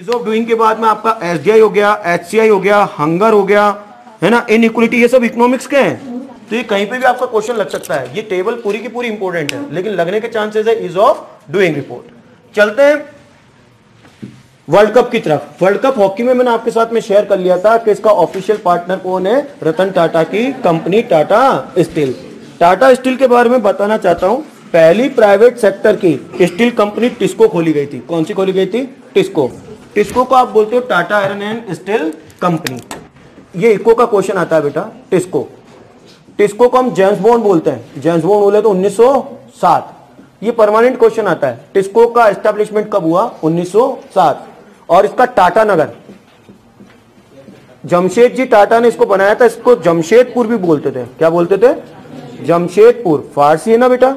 Ease of doing के बाद में आपका एसडीआई हो गया, एचसीआई हो गया, हंगर हो गया, है ना, इनइक्वालिटी, ये सब इकोनॉमिक्स के हैं। तो ये कहीं पे भी आपका क्वेश्चन लग सकता है। ये टेबल पूरी की पूरी इंपॉर्टेंट है, लेकिन लगने के चांसेस है इज ऑफ डूइंग रिपोर्ट। चलते हैं वर्ल्ड कप की तरफ। वर्ल्ड कप हॉकी में मैंने आपके साथ में शेयर कर लिया था कि इसका ऑफिशियल पार्टनर कौन है, रतन टाटा की company Tata steel. Tata steel के बारे में बताना चाहता हूं, पहली प्राइवेट सेक्टर की स्टील कंपनी टिस्को खोली गई थी। कौन सी खोली गई थी? टिस्को। टिस्को को आप बोलते हो Tata iron and steel company. ये इको का क्वेश्चन आता है बेटा, टिस्को। टिस्को को हम जेम्स बॉन्ड बोलते हैं। जेम्स बॉन्ड बोले तो 1907। ये परमानेंट क्वेश्चन आता है। टिस्को का एस्टेब्लिशमेंट कब हुआ? 1907। और इसका टाटा नगर, जमशेद जी टाटा ने इसको बनाया था। इसको जमशेदपुर भी बोलते थे। क्या बोलते थे? जमशेदपुर। फारसी है ना बेटा,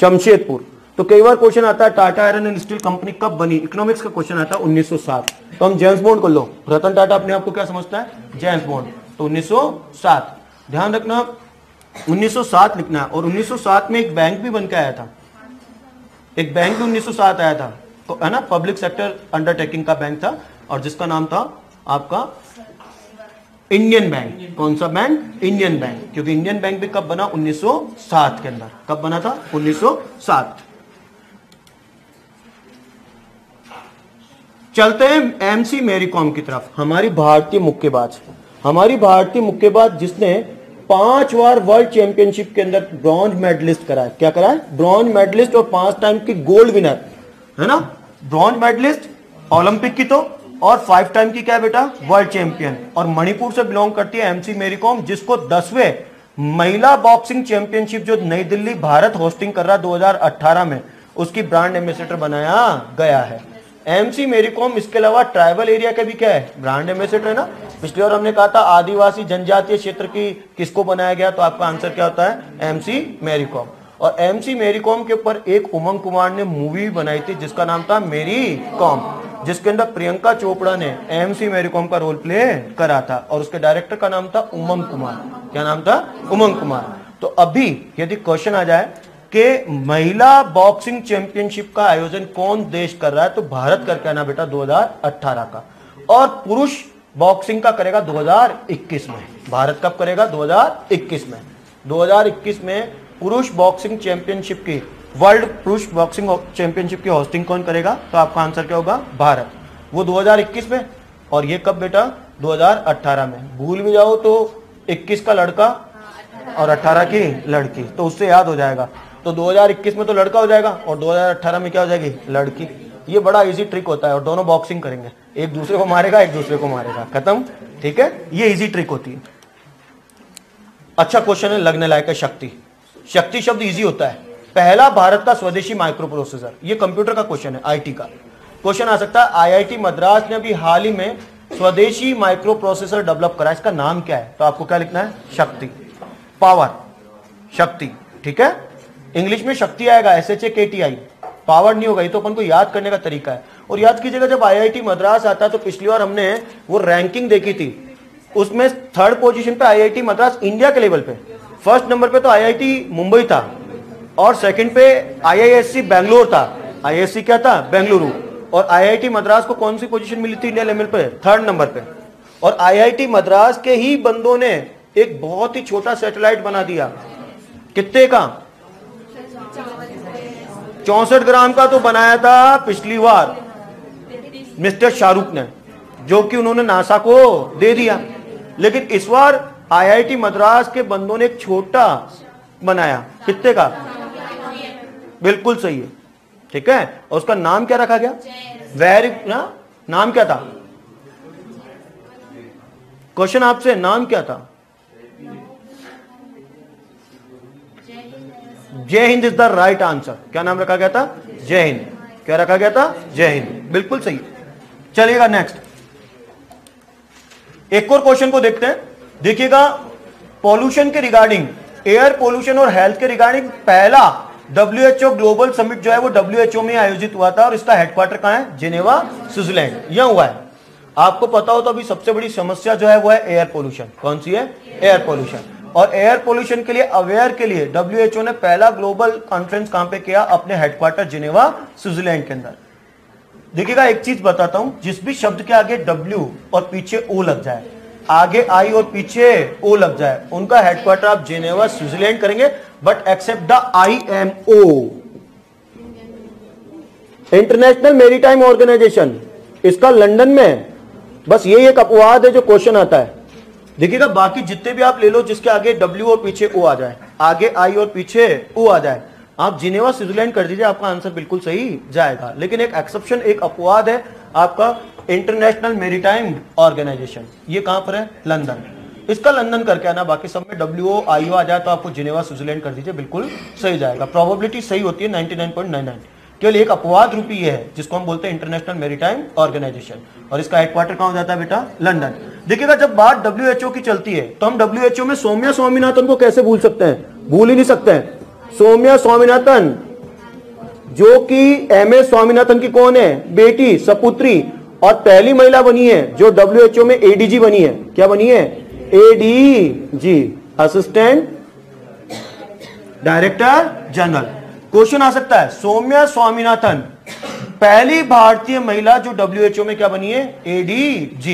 जमशेदपुर। तो कई बार क्वेश्चन आता है Tata iron and steel company कब बनी, इकोनॉमिक्स का क्वेश्चन आता है 1907। तो हम जेम्स बॉन्ड को लो, रतन टाटा अपने आप को क्या समझता है? James Bond. तो 1907, ध्यान रखना 1907 लिखना है। और 1907 में एक बैंक भी बनकर आया था, एक बैंक भी 1907 आया था, तो है ना, पब्लिक सेक्टर अंडरटेकिंग का बैंक था, और जिसका नाम था आपका इंडियन बैंक। कौन सा बैंक? Indian bank. क्योंकि इंडियन बैंक भी कब बना? 1907 के अंदर। कब बना था? 1907। चलते हैं एमसी मैरी कॉम की तरफ। हमारी भारतीय मुक्केबाज जिसने 5 बार वर्ल्ड चैंपियनशिप के अंदर ब्रॉन्ज मेडलिस्ट कराए। क्या कराए? ब्रॉन्ज मेडलिस्ट, और 5 टाइम की गोल्ड विनर, है ना। ब्रॉन्ज मेडलिस्ट ओलंपिक की तो, और 5 टाइम की क्या है बेटा? World champion. और मणिपुर से बिलोंग करती है एमसी मैरी कॉम, जिसको 10वें महिला बॉक्सिंग चैंपियनशिप जो नई दिल्ली भारत होस्टिंग कर रहा 2018 में, उसकी ब्रांड एम्बेसडर बनाया गया है। एमसी मैरी कॉम इसके अलावा ट्राइबल एरिया के भी क्या है? ब्रांड एम्बेसडर, है ना। पिछली बार हमने कहा था आदिवासी जनजातीय क्षेत्र की किसको बनाया गया, तो आपका आंसर क्या होता है? एमसी मैरी कॉम। और एमसी मैरी कॉम के ऊपर एक उमंग कुमार ने मूवी बनाई थी जिसका नाम था मैरी कॉम, जिसके अंदर प्रियंका चोपड़ा ने एमसी मैरी कॉम का रोल प्ले करा था, और उसके डायरेक्टर का नाम था उमंग कुमार। क्या नाम था? उमंग कुमार। तो अभी यदि क्वेश्चन आ जाए कि महिला बॉक्सिंग चैंपियनशिप का आयोजन कौन देश कर रहा है, तो भारत करके आना बेटा 2018 का। और पुरुष बॉक्सिंग का करेगा 2021 में। भारत कब करेगा? 2021 में। 2021 में पुरुष बॉक्सिंग चैंपियनशिप की, वर्ल्ड पुरुष बॉक्सिंग चैंपियनशिप की होस्टिंग कौन करेगा? तो आपका आंसर क्या होगा? भारत। वो 2021 में, और ये कब बेटा? 2018 में। भूल भी जाओ तो 21 का लड़का और 18 की लड़की, तो उससे याद हो जाएगा। तो 2021 में तो लड़का हो जाएगा, और 2018 में क्या हो जाएगी? लड़की। ये बड़ा इजी ट्रिक होता है, और दोनों बॉक्सिंग करेंगे, एक दूसरे को मारेगा, एक दूसरे को मारेगा, खत्म। ठीक है, ये इजी ट्रिक होती है। अच्छा क्वेश्चन है, लगने लायक है। शक्ति। शक्ति शब्द इजी होता है। पहला भारत का स्वदेशी माइक्रो प्रोसेसर। ये कंप्यूटर का क्वेश्चन है, आईटी का क्वेश्चन आ सकता है। आईआईटी मद्रास ने अभी हाल ही में स्वदेशी माइक्रो प्रोसेसर डेवलप करा, इसका नाम क्या है? तो आपको क्या लिखना है? शक्ति। पावर, शक्ति, ठीक है। इंग्लिश में शक्ति आएगा, SHAKTI। पावर नहीं होगा, ये तो अपन को याद करने का तरीका है। और याद कीजिएगा, जब आईआईटी मद्रास आता है तो पिछली बार हमने वो रैंकिंग देखी थी, उसमें 3rd पोजीशन पे आईआईटी मद्रास इंडिया के लेवल पे, 1st नंबर पे तो आईआईटी मुंबई था, और 2nd पे IISc बेंगलोर था। IISc क्या था? बेंगलुरु। और IIT मद्रास को कौन सी पोजीशन मिली थी इंडिया लेवल पे? 3rd नंबर पे। और IIT मद्रास के ही बंदों ने एक बहुत ही छोटा सैटेलाइट बना दिया, कितने का? 64 ग्राम का तो बनाया था पिछली बार मिस्टर शाहरुख ने, जो कि उन्होंने नासा को दे दिया। लेकिन इस बार IIT मद्रास के बंदों ने एक छोटा बनाया, कितने का? बिल्कुल सही है, ठीक है। और उसका नाम क्या रखा गया? नाम क्या था? क्वेश्चन आपसे, नाम क्या था? Jai Hind is the right answer. क्या नाम रखा गया था? जय हिंद। क्या रखा गया था? जय हिंद। बिल्कुल सही। चलिएगा नेक्स्ट, एक और क्वेश्चन को देखते हैं। देखिएगा, पॉल्यूशन के रिगार्डिंग, एयर पोल्यूशन और हेल्थ के रिगार्डिंग पहला WHO ग्लोबल समिट जो है वो WHO में आयोजित हुआ था, और इसका हेडक्वार्टर कहाँ है? Geneva, Switzerland. यह हुआ है। आपको पता हो तो अभी सबसे बड़ी समस्या जो है वो है एयर पोल्यूशन। कौन सी है? Air pollution. और एयर पोल्यूशन के लिए अवेयर के लिए WHO ने पहला ग्लोबल कॉन्फ्रेंस कहां पे किया? अपने हेडक्वार्टर जिनेवा, स्विट्जरलैंड के अंदर। देखिएगा एक चीज बताता हूं, जिस भी शब्द के आगे W और पीछे O लग जाए, आगे I और पीछे O लग जाए, उनका हेडक्वार्टर आप जिनेवा स्विट्जरलैंड करेंगे, but except the IMO international maritime organisation, इसका लंदन में है। बस यही एक अपवाद है जो क्वेश्चन आता है। देखिएगा बाकी जितने भी आप ले लो जिसके आगे W और पीछे O आ जाए, आगे I और पीछे O आ जाए, आप जिनेवा स्विट्जरलैंड कर दीजिए, आपका आंसर बिल्कुल सही जाएगा। लेकिन एक एक्सेप्शन, एक अपवाद है आपका इंटरनेशनल मैरीटाइम ऑर्गेनाइजेशन, ये कहां पर है? लंदन। इसका लंदन करके आना, बाकी सब में WO IO आ जाए तो आपको जिनेवा स्विट्जरलैंड कर दीजिए, बिल्कुल सही जाएगा। प्रोबेबिलिटी सही होती है 99.99। केवल एक अपवाद रूपी है जिसको हम बोलते हैं इंटरनेशनल मैरीटाइम ऑर्गेनाइजेशन, और इसका हेडक्वार्टर कहां हो जाता है बेटा? लंदन। देखिएगा जब बात WHO की चलती है तो हम WHO में सौम्या स्वामीनाथन को कैसे भूल सकते हैं? भूल ही नहीं सकते हैं। सौम्या स्वामीनाथन जो कि M.S. स्वामीनाथन की कौन है? बेटी, सपुत्री, और पहली महिला बनी है जो WHO में ADG बनी है। क्या बनी है? ADG, assistant director general. Question आ सकता है, सौम्या स्वामीनाथन पहली भारतीय महिला जो WHO में क्या बनी है? ADG,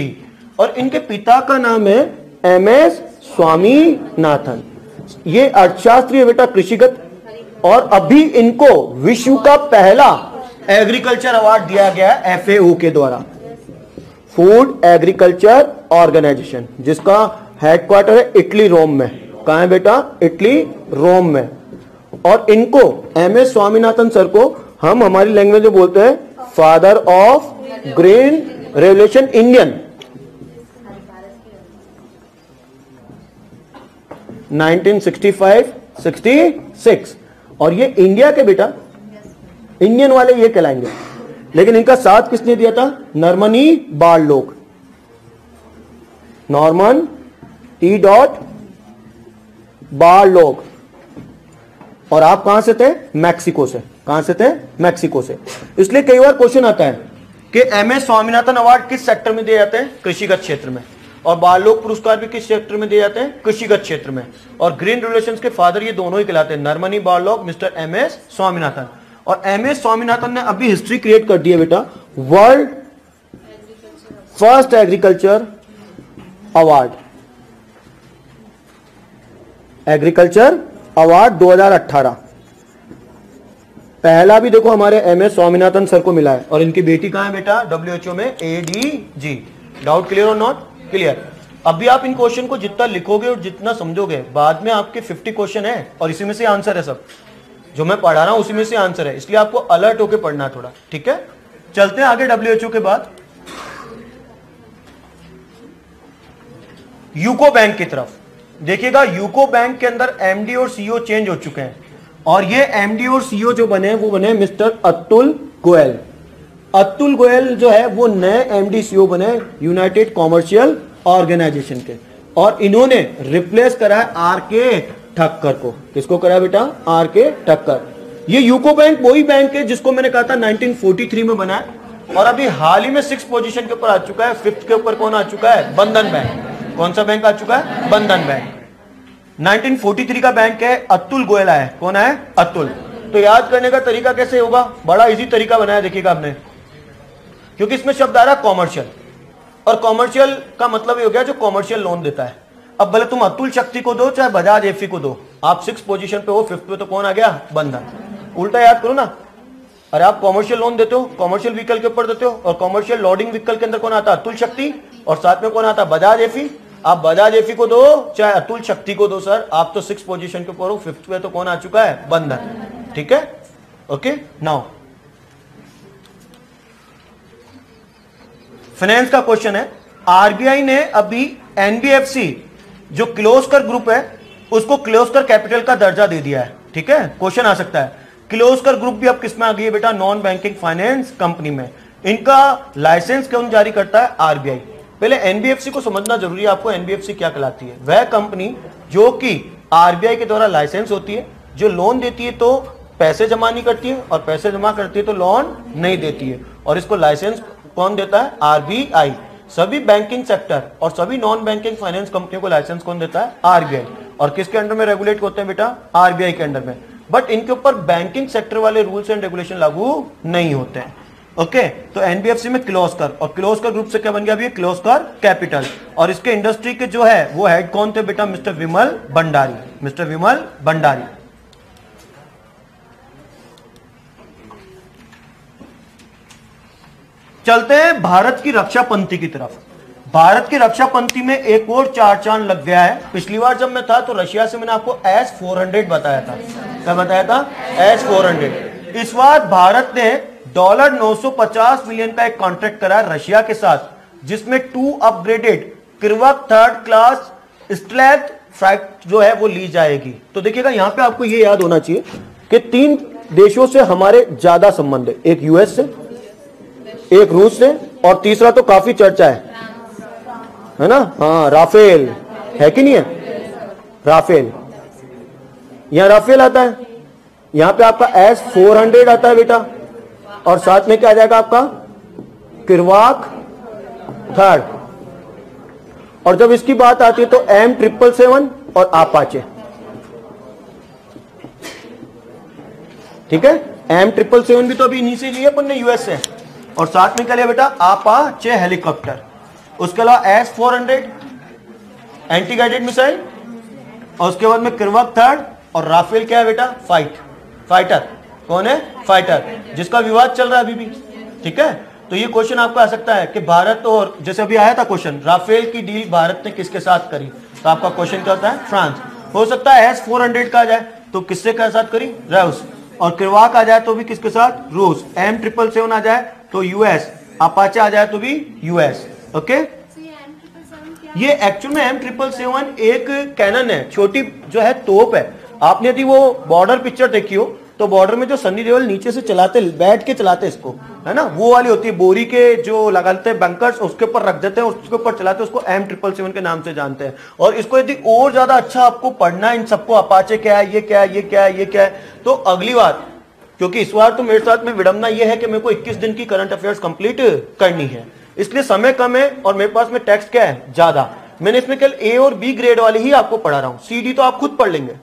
और इनके पिता का नाम है MS स्वामीनाथन। ये अर्थशास्त्री है बेटा, कृषिगत, और अभी इनको विश्व का पहला एग्रीकल्चर अवार्ड दिया गया है FAO के द्वारा, फूड एग्रीकल्चर ऑर्गेनाइजेशन, जिसका हेडक्वार्टर है इटली, रोम में। कहां है बेटा? इटली, रोम में। और इनको MS स्वामीनाथन सर को हम हमारी लैंग्वेज में बोलते हैं father of green revolution Indian. 1965-66, और ये इंडिया के बेटा, इंडियन वाले ये कहलाएंगे। लेकिन इनका साथ किसने दिया था? Norman Borlaug, Norman Borlaug. और आप कहां से थे? मैक्सिको से। कहां से थे? मैक्सिको से। इसलिए कई बार क्वेश्चन आता है कि MS स्वामीनाथन अवार्ड किस सेक्टर में दिए जाते हैं? कृषिगत क्षेत्र में। और बॉरलॉग पुरस्कार भी किस सेक्टर में दिए जाते हैं? कृषिगत क्षेत्र में। और ग्रीन रिलेशंस के फादर ये दोनों ही कहलाते हैं, Norman Borlaug, mister MS Swaminathan. और MS स्वामीनाथन ने अभी हिस्ट्री क्रिएट कर दी है बेटा, world first agriculture award, agriculture award 2018 पहला भी देखो हमारे MS स्वामीनाथन सर को मिला है। और इनकी बेटी कहाँ है बेटा? WHO में ADG। डाउट क्लियर और नॉट क्लियर? अभी आप इन क्वेश्चन को जितना लिखोगे और जितना समझोगे, बाद में आपके 50 क्वेश्चन है और इसी में से आंसर है। सब जो मैं पढ़ा रहा हूं उसी में से आंसर है, इसलिए आपको अलर्ट होकर पढ़ना थोड़ा, ठीक है? चलते हैं आगे। WHO के बाद यूको बैंक की तरफ। देखिएगा यूको बैंक के अंदर MD और CEO चेंज हो चुके हैं, और ये MD और CEO जो बने वो बने मिस्टर अतुल गोयल। अतुल गोयल जो है वो नए MD CEO बने यूनाइटेड कॉमर्शियल ऑर्गेनाइजेशन के, और इन्होंने रिप्लेस करा है RK ठक्कर को। किसको करा बेटा? RK ठक्कर। ये यूको बैंक वही बैंक है जिसको मैंने कहा था 1943 में बना, और अभी हाल ही में 6th पोजीशन के ऊपर आ चुका है। 5th के ऊपर कौन आ चुका है? बंधन बैंक। कौन सा बैंक आ चुका है? बंधन बैंक। 1943 का बैंक है, अतुल गोयल है। कौन है? अतुल। तो याद करने का तरीका कैसे होगा? बड़ा इजी तरीका बनाया देखिएगा आपने, क्योंकि इसमें शब्द आ रहा है कॉमर्शियल, और कॉमर्शियल का मतलब ये हो गया जो कॉमर्शियल लोन देता है। अब भले तुम अतुल शक्ति को दो चाहे बजाज एफी को दो, आप 6th पोजीशन पे हो, 5th पे, तो कौन आ गया? बंधन। उल्टा याद करो ना, अरे आप कॉमर्शियल लोन देते हो, कॉमर्शियल व्हीकल के ऊपर देते हो, और कॉमर्शियल लोडिंग व्हीकल के अंदर कौन आता है? अतुल शक्ति, और साथ में कौन आता है? बजाज एफी। आप बजाज एफी को दो चाहे अतुल शक्ति को दो सर, आप तो 6th पोजीशन के ऊपर हो, 5th पे, तो कौन आ चुका है? बंधन। ठीक है, ओके। नाउ फाइनेंस का क्वेश्चन है। RBI ने अभी NBFC जो क्लोजकर ग्रुप है उसको क्लोजकर कैपिटल का दर्जा दे दिया है, ठीक है? क्वेश्चन आ सकता है क्लोजकर ग्रुप भी अब किसमें आ गई है बेटा? नॉन बैंकिंग फाइनेंस कंपनी में। इनका लाइसेंस कौन जारी करता है? RBI। पहले NBFC को समझना जरूरी है आपको, NBFC क्या कहलाती है? वह कंपनी जो कि RBI के द्वारा लाइसेंस होती है, जो लोन देती है तो पैसे जमा नहीं करती है, और पैसे जमा करती है तो लोन नहीं देती है, और इसको लाइसेंस कौन देता है? RBI। सभी बैंकिंग सेक्टर और सभी नॉन बैंकिंग फाइनेंस कंपनियों को लाइसेंस कौन देता है? RBI। और किसके अंडर में रेगुलेट होते हैं बेटा? RBI के अंडर में। बट इनके ऊपर बैंकिंग सेक्टर वाले रूल्स एंड रेगुलेशन लागू नहीं होते हैं। ओके, तो एनबीएफसी में किर्लोस्कर, और किर्लोस्कर ग्रुप से क्या बन गया अभी किर्लोस्कर कैपिटल। और इसके इंडस्ट्री के जो है वो हेड कौन थे बेटा, मिस्टर विमल भंडारी, मिस्टर विमल भंडारी। चलते हैं भारत की रक्षा पंथी की तरफ। भारत की रक्षा पंथी में एक और चार चांद लग गया है। पिछली बार जब मैं था तो रशिया से मैंने आपको S-400 बताया था, क्या बताया था, S-400। इस बार भारत ने $950 मिलियन का एक कॉन्ट्रैक्ट करा रशिया के साथ, जिसमें 2 अपग्रेडेड कृवक 3rd क्लास स्ट्रैट फ्राइट जो है वो ली जाएगी। तो देखिएगा यहां पे आपको ये याद होना चाहिए कि 3 देशों से हमारे ज्यादा संबंध है, एक यूएस से, एक रूस से, और तीसरा तो काफी चर्चा है ना, हाँ राफेल है कि नहीं है, राफेल। यहां राफेल आता है, यहां पे आपका S-400 आता है बेटा, और साथ में क्या आ जाएगा आपका किर्वाक 3rd। और जब इसकी बात आती है तो M777 और आपाचे, ठीक है। M777 भी तो अभी इन्हीं से लिए अपन ने यूएस से, और साथ में क्या लिया बेटा आपाचे हेलीकॉप्टर। उसके अलावा S-400 एंटी गाइडेड मिसाइल, और उसके बाद में किर्वाक 3rd, और राफेल क्या है बेटा फाइटर, कौन है फाइटर, जिसका विवाद चल रहा है अभी भी, ठीक है। तो ये क्वेश्चन आपको आ सकता है कि भारत, और जैसे अभी आया था क्वेश्चन राफेल की डील भारत ने किसके साथ करी, तो आपका क्वेश्चन क्या होता है फ्रांस। हो सकता है S-400 का आ जाए तो किससे के साथ करी, रूस, और किर्वाक आ जाए तो भी किसके साथ, रूस। M777 आ जाए तो यूएस, अपाचे आ जाए तो भी यूएस, ओके। ये एक्चुअल में M777 एक कैनन है, छोटी जो है तोप है। आपने यदि वो बॉर्डर पिक्चर देखी हो तो बॉर्डर में जो सनी देओल नीचे से चलाते, बैठ के चलाते इसको, है ना, वो वाली होती है, बोरी के जो लगाते हैं बैंकर्स उसके ऊपर रख देते हैं, उसके ऊपर चलाते हैं, उसको M777 के नाम से जानते हैं। और इसको यदि और ज्यादा अच्छा आपको पढ़ना है इन सबको, अपाचे क्या है, ये क्या है, ये क्या है, ये क्या है, तो अगली बार, क्योंकि इस बार तो मेरे साथ में विडम्बना यह है कि मेरे को 21 दिन की करंट अफेयर्स कंप्लीट करनी है, इसलिए समय कम है और मेरे पास में टेक्स्ट क्या है ज्यादा। मैंने इसमें केवल A और B ग्रेड वाली ही आपको पढ़ा रहा हूँ, CD तो आप खुद पढ़ लेंगे।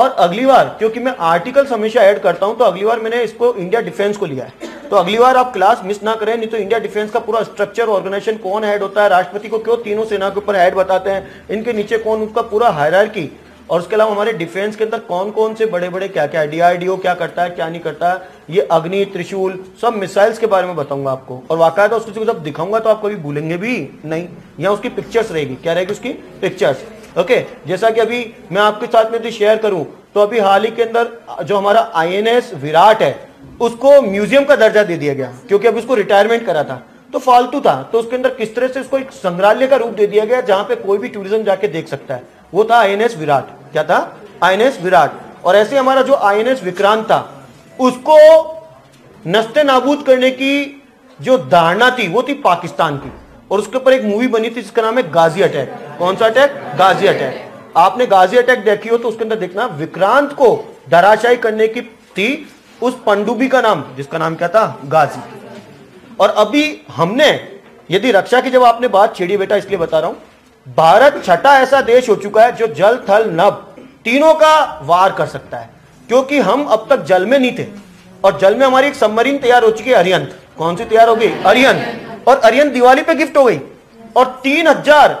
और अगली बार क्योंकि मैं आर्टिकल्स हमेशा ऐड करता हूं, तो अगली बार मैंने इसको इंडिया डिफेंस को लिया है, तो अगली बार आप क्लास मिस ना करें। नहीं तो इंडिया डिफेंस का पूरा स्ट्रक्चर, ऑर्गेनाइजेशन, कौन हेड होता है, राष्ट्रपति को क्यों तीनों सेना के ऊपर हेड बताते हैं, इनके नीचे कौन, उसका पूरा हायरार्की, और उसके अलावा हमारे डिफेंस के अंदर कौन कौन से बड़े बड़े क्या क्या, DRDO क्या करता है क्या नहीं करता है, ये अग्नि, त्रिशूल, सब मिसाइल्स के बारे में बताऊंगा आपको। और वाकई उसको जब दिखाऊंगा तो आप कभी भूलेंगे भी नहीं, यहाँ उसकी पिक्चर्स रहेगी, क्या रहेगी उसकी पिक्चर्स, ओके। जैसा कि अभी मैं आपके साथ में शेयर करूं तो अभी हाल ही के अंदर जो हमारा INS विराट है उसको म्यूजियम का दर्जा दे दिया गया, क्योंकि अब इसको रिटायरमेंट करा था तो फालतू था, तो उसके अंदर किस तरह से इसको एक संग्रहालय का रूप दे दिया गया, जहां पे कोई भी टूरिज्म जाके देख सकता है, वो था INS विराट। क्या था, INS विराट। और ऐसे हमारा जो INS विक्रांत था उसको नस्ते नाबूद करने की जो धारणा थी वो थी पाकिस्तान की, और उसके ऊपर एक मूवी बनी थी जिसका नाम है गाजी अटैक। कौन सा अटैक, गाजी अटैक। आपने गाजी अटैक देखी हो तो उसके अंदर देखना विक्रांत को धराशायी करने की थी उस पनडुब्बी का नाम, जिसका नाम क्या था, गाजी। और अभी हमने यदि रक्षा की जब आपने बात छेड़ी बेटा, इसलिए बता रहा हूं, भारत 6ठा ऐसा देश हो चुका है जो जल, थल, नभ तीनों का वार कर सकता है, क्योंकि हम अब तक जल में नहीं थे। और जल में हमारी एक सबमरीन तैयार हो चुकी है, अरिहंत। कौन सी तैयार हो गई, अरिहंत, और अरियन दिवाली पे गिफ्ट हो गई, और 3000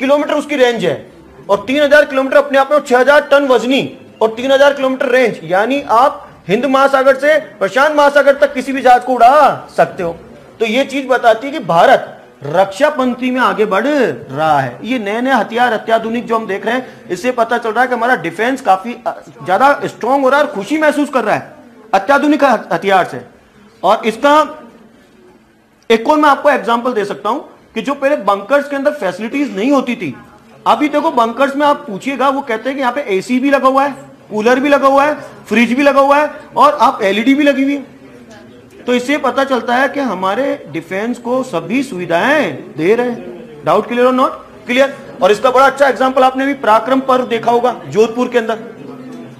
किलोमीटर उसकी रेंज है, और 3000 किलोमीटर अपने आप में 6000 टन वजनी, और 3000 किलोमीटर रेंज, यानी आप हिंद महासागर से प्रशांत महासागर तक किसी भी जहाज को उड़ा सकते हो। तो यह चीज बताती है कि भारत रक्षा पंथी में आगे बढ़ रहा है। ये नए नए हथियार, अत्याधुनिक जो हम देख रहे हैं, इससे पता चल रहा है कि हमारा डिफेंस काफी ज्यादा स्ट्रांग हो रहा है और खुशी महसूस कर रहा है अत्याधुनिक हथियार से। और इसका एक और मैं आपको एग्जांपल दे सकता हूं कि जो पहले बंकर्स के अंदर फैसिलिटीज नहीं होती थी, अभी देखो बंकर्स में आप पूछिएगा वो कहते हैं कि यहाँ पे AC भी लगा हुआ है, कूलर भी लगा हुआ है, फ्रिज भी लगा हुआ है, और आप LED भी लगी हुई है। तो इससे पता चलता है कि हमारे डिफेंस को सभी सुविधाएं दे रहे हैं। डाउट क्लियर और नॉट क्लियर। और इसका बड़ा अच्छा एग्जाम्पल आपने भी पराक्रम पर्व देखा होगा जोधपुर के अंदर,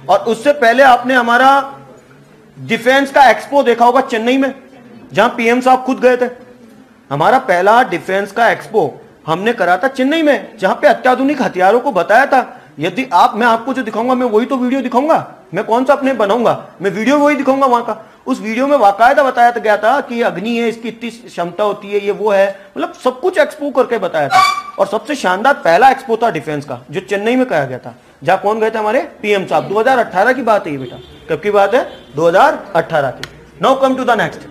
और उससे पहले आपने हमारा डिफेंस का एक्सपो देखा होगा चेन्नई में, जहां PM साहब खुद गए थे। हमारा पहला डिफेंस का एक्सपो हमने करा था चेन्नई में, जहां पे अत्याधुनिक हथियारों को बताया था। यदि आप, मैं आपको जो दिखाऊंगा, मैं वही तो वीडियो दिखाऊंगा, मैं कौन सा अपने बनाऊंगा, मैं वीडियो वही दिखाऊंगा वहां का। उस वीडियो में बाकायदा बताया गया था कि अग्नि है, इसकी इतनी क्षमता होती है, ये वो है, मतलब सब कुछ एक्सपो करके बताया था। और सबसे शानदार पहला एक्सपो था डिफेंस का जो चेन्नई में किया गया था, जहाँ कौन गए थे हमारे पीएम साहब। 2018 की बात है ये बेटा, कब की बात है? 2018 की। Now come to the next,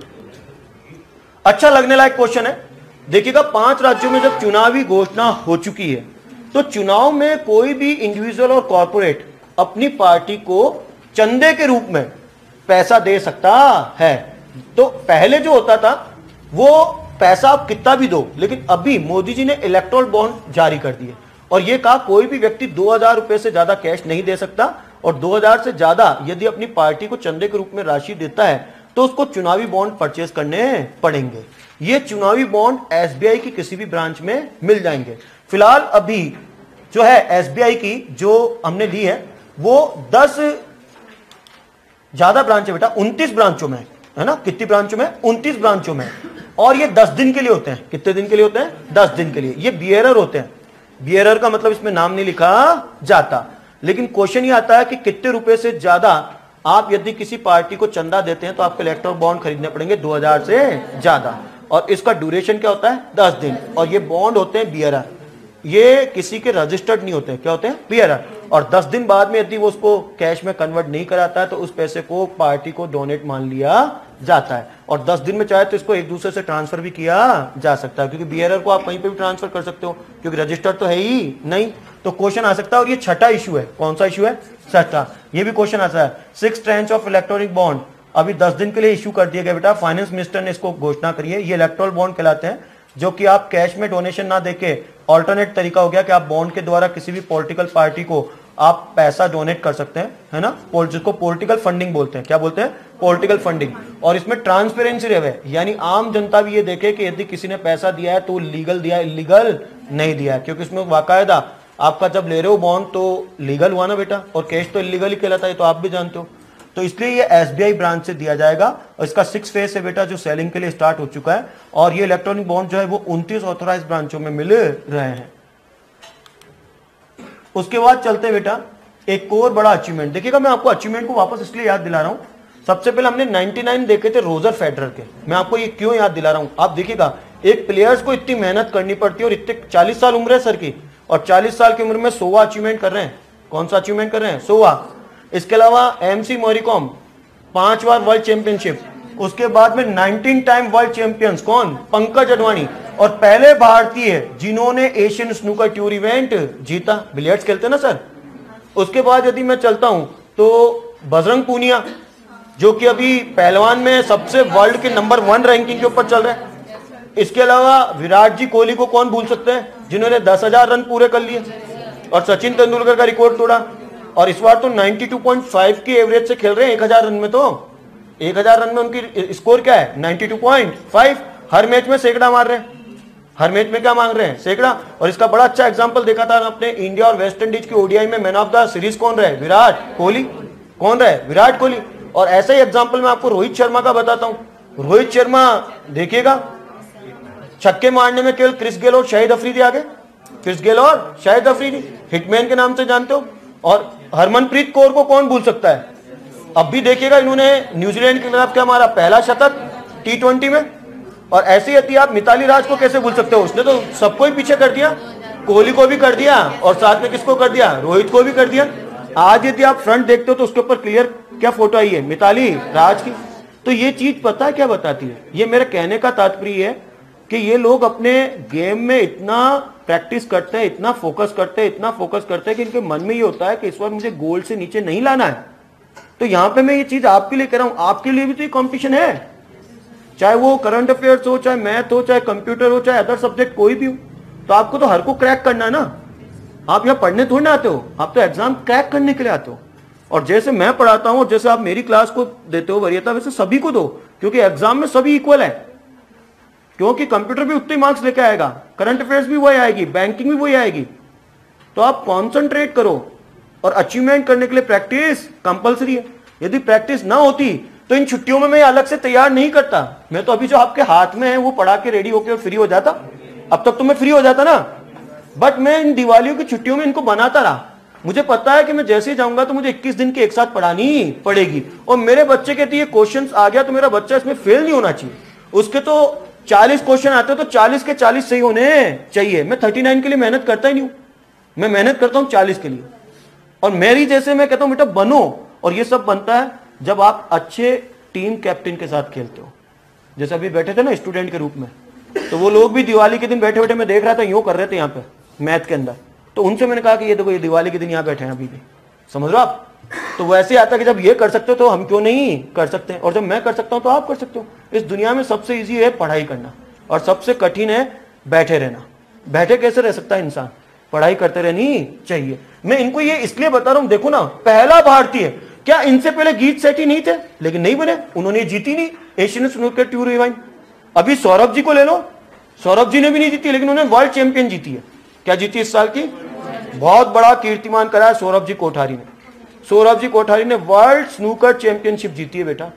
अच्छा लगने लायक क्वेश्चन है। देखिएगा, 5 राज्यों में जब चुनावी घोषणा हो चुकी है तो चुनाव में कोई भी इंडिविजुअल और कॉर्पोरेट अपनी पार्टी को चंदे के रूप में पैसा दे सकता है। तो पहले जो होता था वो पैसा आप कितना भी दो, लेकिन अभी मोदी जी ने इलेक्ट्रोल बॉन्ड जारी कर दिए और ये कहा कोई भी व्यक्ति 2000 रुपए से ज्यादा कैश नहीं दे सकता, और 2000 से ज्यादा यदि अपनी पार्टी को चंदे के रूप में राशि देता है तो उसको चुनावी बॉन्ड परचेस करने पड़ेंगे। ये चुनावी बॉन्ड एसबीआई की किसी भी ब्रांच में मिल जाएंगे। फिलहाल अभी जो है एसबीआई की जो हमने ली है वो 10 ज्यादा ब्रांच है बेटा, 29 ब्रांचों में है ना। कितनी ब्रांचों में? 29 ब्रांचों में। और ये 10 दिन के लिए होते हैं। कितने दिन के लिए होते हैं? 10 दिन के लिए। ये बियरर होते हैं। बियरर का मतलब इसमें नाम नहीं लिखा जाता, लेकिन क्वेश्चन ये आता है कि कितने रुपए से ज्यादा आप यदि किसी पार्टी को चंदा देते हैं तो आपको इलेक्ट्रोल बॉन्ड खरीदने पड़ेंगे 2000 से ज्यादा, और इसका ड्यूरेशन क्या होता है? 10 दिन। और ये बॉन्ड होते हैं बियरर, ये किसी के रजिस्टर्ड नहीं होते हैं। क्या होते हैं? बियरर। और 10 दिन बाद में यदि वो उसको कैश में कन्वर्ट नहीं कराता है तो उस पैसे को पार्टी को डोनेट मान लिया जाता है। और 10 दिन में चाहे तो इसको एक दूसरे से ट्रांसफर भी किया जा सकता है, क्योंकि बियरर को आप कहीं पे भी ट्रांसफर कर सकते हो, क्योंकि रजिस्टर्ड तो है ही नहीं। तो क्वेश्चन आ सकता है, और ये छठा इशू है। कौन सा इशू है? छठा। ये भी क्वेश्चन आता है, 6 ट्रेंच ऑफ इलेक्ट्रॉनिक बॉन्ड अभी 10 दिन के लिए इशू कर दिया गया बेटा। फाइनेंस मिनिस्टर ने इसको घोषणा करी है। ये इलेक्ट्रोल बॉन्ड कहलाते हैं, जो कि आप कैश में डोनेशन ना देके ऑल्टरनेट तरीका हो गया कि आप बॉन्ड के द्वारा किसी भी पॉलिटिकल पार्टी को आप पैसा डोनेट कर सकते हैं, है ना, जिसको पॉलिटिकल फंडिंग बोलते हैं। क्या बोलते हैं? Political funding. और इसमें ट्रांसपेरेंसी रहे, यानी आम जनता भी ये देखे कि यदि किसी ने पैसा दिया है तो वो लीगल दिया है, इलीगल नहीं दिया है, क्योंकि इसमें बाकायदा आपका जब ले रहे हो बॉन्ड तो लीगल हुआ ना बेटा, और कैश तो इलीगल ही कहलाता है, तो आप भी जानते हो। तो इसलिए ये एसबीआई ब्रांच से दिया जाएगा, और इसका 6 फेज है बेटा जो सेलिंग के लिए स्टार्ट हो चुका है, और ये इलेक्ट्रॉनिक बॉन्ड जो है वो 29 ऑथोराइज ब्रांचों में मिल रहे हैं। उसके बाद चलते बेटा एक और बड़ा अचीवमेंट। देखिएगा, मैं आपको अचीवमेंट को वापस इसलिए याद दिला रहा हूं, सबसे पहले हमने 99 देखे थे रोजर फेडरर के। मैं आपको ये क्यों याद दिला रहा हूं, आप देखिएगा एक प्लेयर्स को इतनी मेहनत करनी पड़ती है, और इतने 40 साल उम्र है सर की, और 40 साल की उम्र में 100वां अचीवमेंट कर रहे हैं। कौन सा अचीवमेंट कर रहे हैं? 100वां। इसके अलावा एमसी मैरी कॉम 5 बार वर्ल्ड चैंपियनशिप, उसके बाद में 19 टाइम वर्ल्ड चैंपियंस कौन? पंकज अडवाणी। और पहले भारतीय जिन्होंने एशियन स्नूकर टूर इवेंट जीता, बिलियर्ड्स खेलते हैं ना सर। उसके बाद यदि मैं चलता हूं तो बजरंग पूनिया, जो कि अभी पहलवान में सबसे वर्ल्ड के नंबर 1 रैंकिंग के ऊपर चल रहे हैं। इसके अलावा विराट जी कोहली को कौन भूल सकते हैं, जिन्होंने 10,000 रन पूरे कर लिए और सचिन तेंदुलकर का रिकॉर्ड तोड़ा, और इस बार तो 92.5 की एवरेज से खेल रहे हैं 1000 रन में। तो 1000 रन में उनकी स्कोर क्या है? 92.5। हर मैच में सैकड़ा मार रहे हैं, हर मैच में क्या मांग रहे हैं? सैकड़ा। और इसका बड़ा अच्छा एग्जांपल देखा था अपने इंडिया और वेस्ट इंडीज की ओडीआई में, मैन ऑफ द सीरीज कौन रहे? विराट कोहली। कौन रहे? विराट कोहली। और ऐसा ही एग्जाम्पल मैं आपको रोहित शर्मा का बताता हूँ। रोहित शर्मा देखिएगा, छक्के मारने में केवल क्रिस गेल और शाहिद अफरीदी आगे, क्रिस गेल और शाहिद अफरीदी हिटमैन के नाम से जानते हो। और हरमनप्रीत कौर को कौन भूल सकता है, अब भी देखिएगा इन्होंने न्यूजीलैंड के खिलाफ क्या हमारा पहला शतक T20 में। और ऐसे यदि आप मिताली राज को कैसे भूल सकते हो, उसने तो सबको ही पीछे कर दिया, कोहली को भी कर दिया और साथ में किसको कर दिया? रोहित को भी कर दिया। आज यदि आप फ्रंट देखते हो तो उसके ऊपर क्लियर क्या फोटो आई है? मिताली राज की। तो ये चीज पता है क्या बताती है, ये मेरे कहने का तात्पर्य है कि ये लोग अपने गेम में इतना प्रैक्टिस करते हैं, इतना फोकस करते हैं, इतना फोकस करते हैं कि इनके मन में ये होता है कि इस बार मुझे गोल से नीचे नहीं लाना है। तो यहां पे मैं ये चीज आपके लिए कह रहा हूं, आपके लिए भी तो ये कॉम्पिटिशन है, चाहे वो करंट अफेयर्स हो, चाहे मैथ हो, चाहे कंप्यूटर हो, चाहे अदर सब्जेक्ट कोई भी हो। तो आपको तो हर को क्रैक करना है ना, आप यहाँ पढ़ने थोड़ी ना आते हो, आप तो एग्जाम क्रैक करने के लिए आते हो। और जैसे मैं पढ़ाता हूँ और जैसे आप मेरी क्लास को देते हो वरीयता, वैसे सभी को दो, क्योंकि एग्जाम में सभी इक्वल है, क्योंकि कंप्यूटर भी उतने मार्क्स लेके आएगा, करंट अफेयर्स भी वही आएगी, बैंकिंग भी वही आएगी। तो आप कॉन्सेंट्रेट करो, और अचीवमेंट करने के लिए प्रैक्टिस कंपलसरी है। यदि प्रैक्टिस ना होती तो इन छुट्टियों में मैं अलग से तैयार नहीं करता, मैं तो अभी जो आपके हाथ में है वो पढ़ा के रेडी होकर फ्री हो जाता। अब तक तो मैं फ्री हो जाता ना, बट मैं इन दिवालियों की छुट्टियों में इनको बनाता रहा, मुझे पता है कि मैं जैसे ही जाऊंगा तो मुझे 21 दिन की एक साथ पढ़ानी पड़ेगी और मेरे बच्चे के लिए क्वेश्चन आ गया तो मेरा बच्चा इसमें फेल नहीं होना चाहिए। उसके तो 40 क्वेश्चन आते हैं तो 40 के 40 सही होने चाहिए। मैं 39 के लिए मेहनत करता ही नहीं हूं, मैं मेहनत करता हूं 40 के लिए। और मेरी जैसे मैं कहता हूं बेटा बनो, और ये सब बनता है जब आप अच्छे टीम कैप्टन के साथ खेलते हो। जैसे अभी बैठे थे ना स्टूडेंट के रूप में, तो वो लोग भी दिवाली के दिन बैठे बैठे मैं देख रहा था यूं कर रहे थे यहाँ पे मैथ के अंदर, तो उनसे मैंने कहा कि ये देखो ये दिवाली के दिन यहाँ बैठे हैं अभी भी, समझ रहे हो आप। तो वैसे आता कि जब ये कर सकते हो तो हम क्यों नहीं कर सकते, और जब मैं कर सकता हूं तो आप कर सकते हो। इस दुनिया में सबसे इजी है पढ़ाई करना और सबसे कठिन है बैठे रहना। बैठे कैसे रह सकता है इंसान, पढ़ाई करते रहनी चाहिए। मैं इनको ये इसलिए बता रहा हूं, देखो ना पहला भारतीय, क्या इनसे पहले गीत सेठी नहीं थे, लेकिन नहीं बने, उन्होंने जीती नहीं एशियन स्नूकर टूर इवेंट। अभी सौरभ जी को ले लो, सौरभ जी ने भी नहीं जीती लेकिन उन्होंने वर्ल्ड चैंपियन जीती है। क्या जीती इस साल की, बहुत बड़ा कीर्तिमान कराया सौरभ जी कोठारी ने। सौरभ जी कोठारी ने वर्ल्ड स्नूकर चैंपियनशिप जीती है बेटा,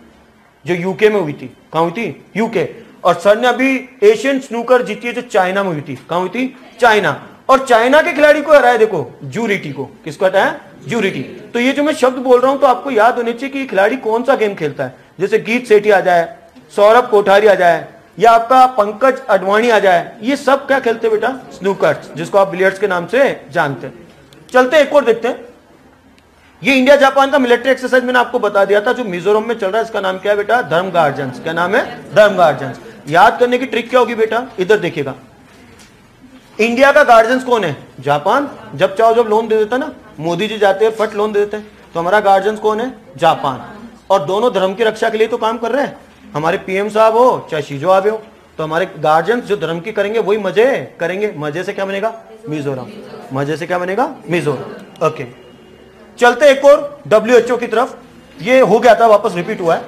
जो यूके में हुई थी। कहां हुई थी, यूके। और सर ने अभी एशियन स्नूकर जीती है जो चाइना में हुई थी। कहां हुई थी, चाइना। और चाइना के खिलाड़ी को हराया, देखो जूरीटी को, किसको हटाया, जूरीटी। तो ये जो मैं शब्द बोल रहा हूं तो आपको याद होने चाहिए कि ये खिलाड़ी कौन सा गेम खेलता है। जैसे गीत सेठी आ जाए, सौरभ कोठारी आ जाए, या आपका पंकज अडवाणी आ जाए, ये सब क्या खेलते बेटा, स्नूकर, जिसको आप बिलियर्ड्स के नाम से जानते हैं। चलते एक और देखते हैं, ये इंडिया जापान का मिलिट्री एक्सरसाइज मैंने आपको बता दिया था जो मिजोरम में चल रहा है, इसका नाम क्या है बेटा, धर्म गार्जियंस। क्या नाम है, धर्म गार्जियंस। याद करने की ट्रिक क्या होगी बेटा, इधर देखिएगा, इंडिया का गार्जियंस कौन है, जापान। जब चाहो जब लोन दे देता ना, मोदी जी जाते हैं फट लोन दे देते हैं, तो हमारा गार्जियंस कौन है, जापान। और दोनों धर्म की रक्षा के लिए तो काम कर रहे हैं, हमारे पीएम साहब हो चाहे शिजो आबे हो, तो हमारे गार्जियंस जो धर्म की करेंगे वही मजे करेंगे। मजे से क्या बनेगा, मिजोरम। मजे से क्या बनेगा, मिजोरम। ओके चलते एक और WHO की तरफ, ये हो गया था वापस रिपीट हुआ है।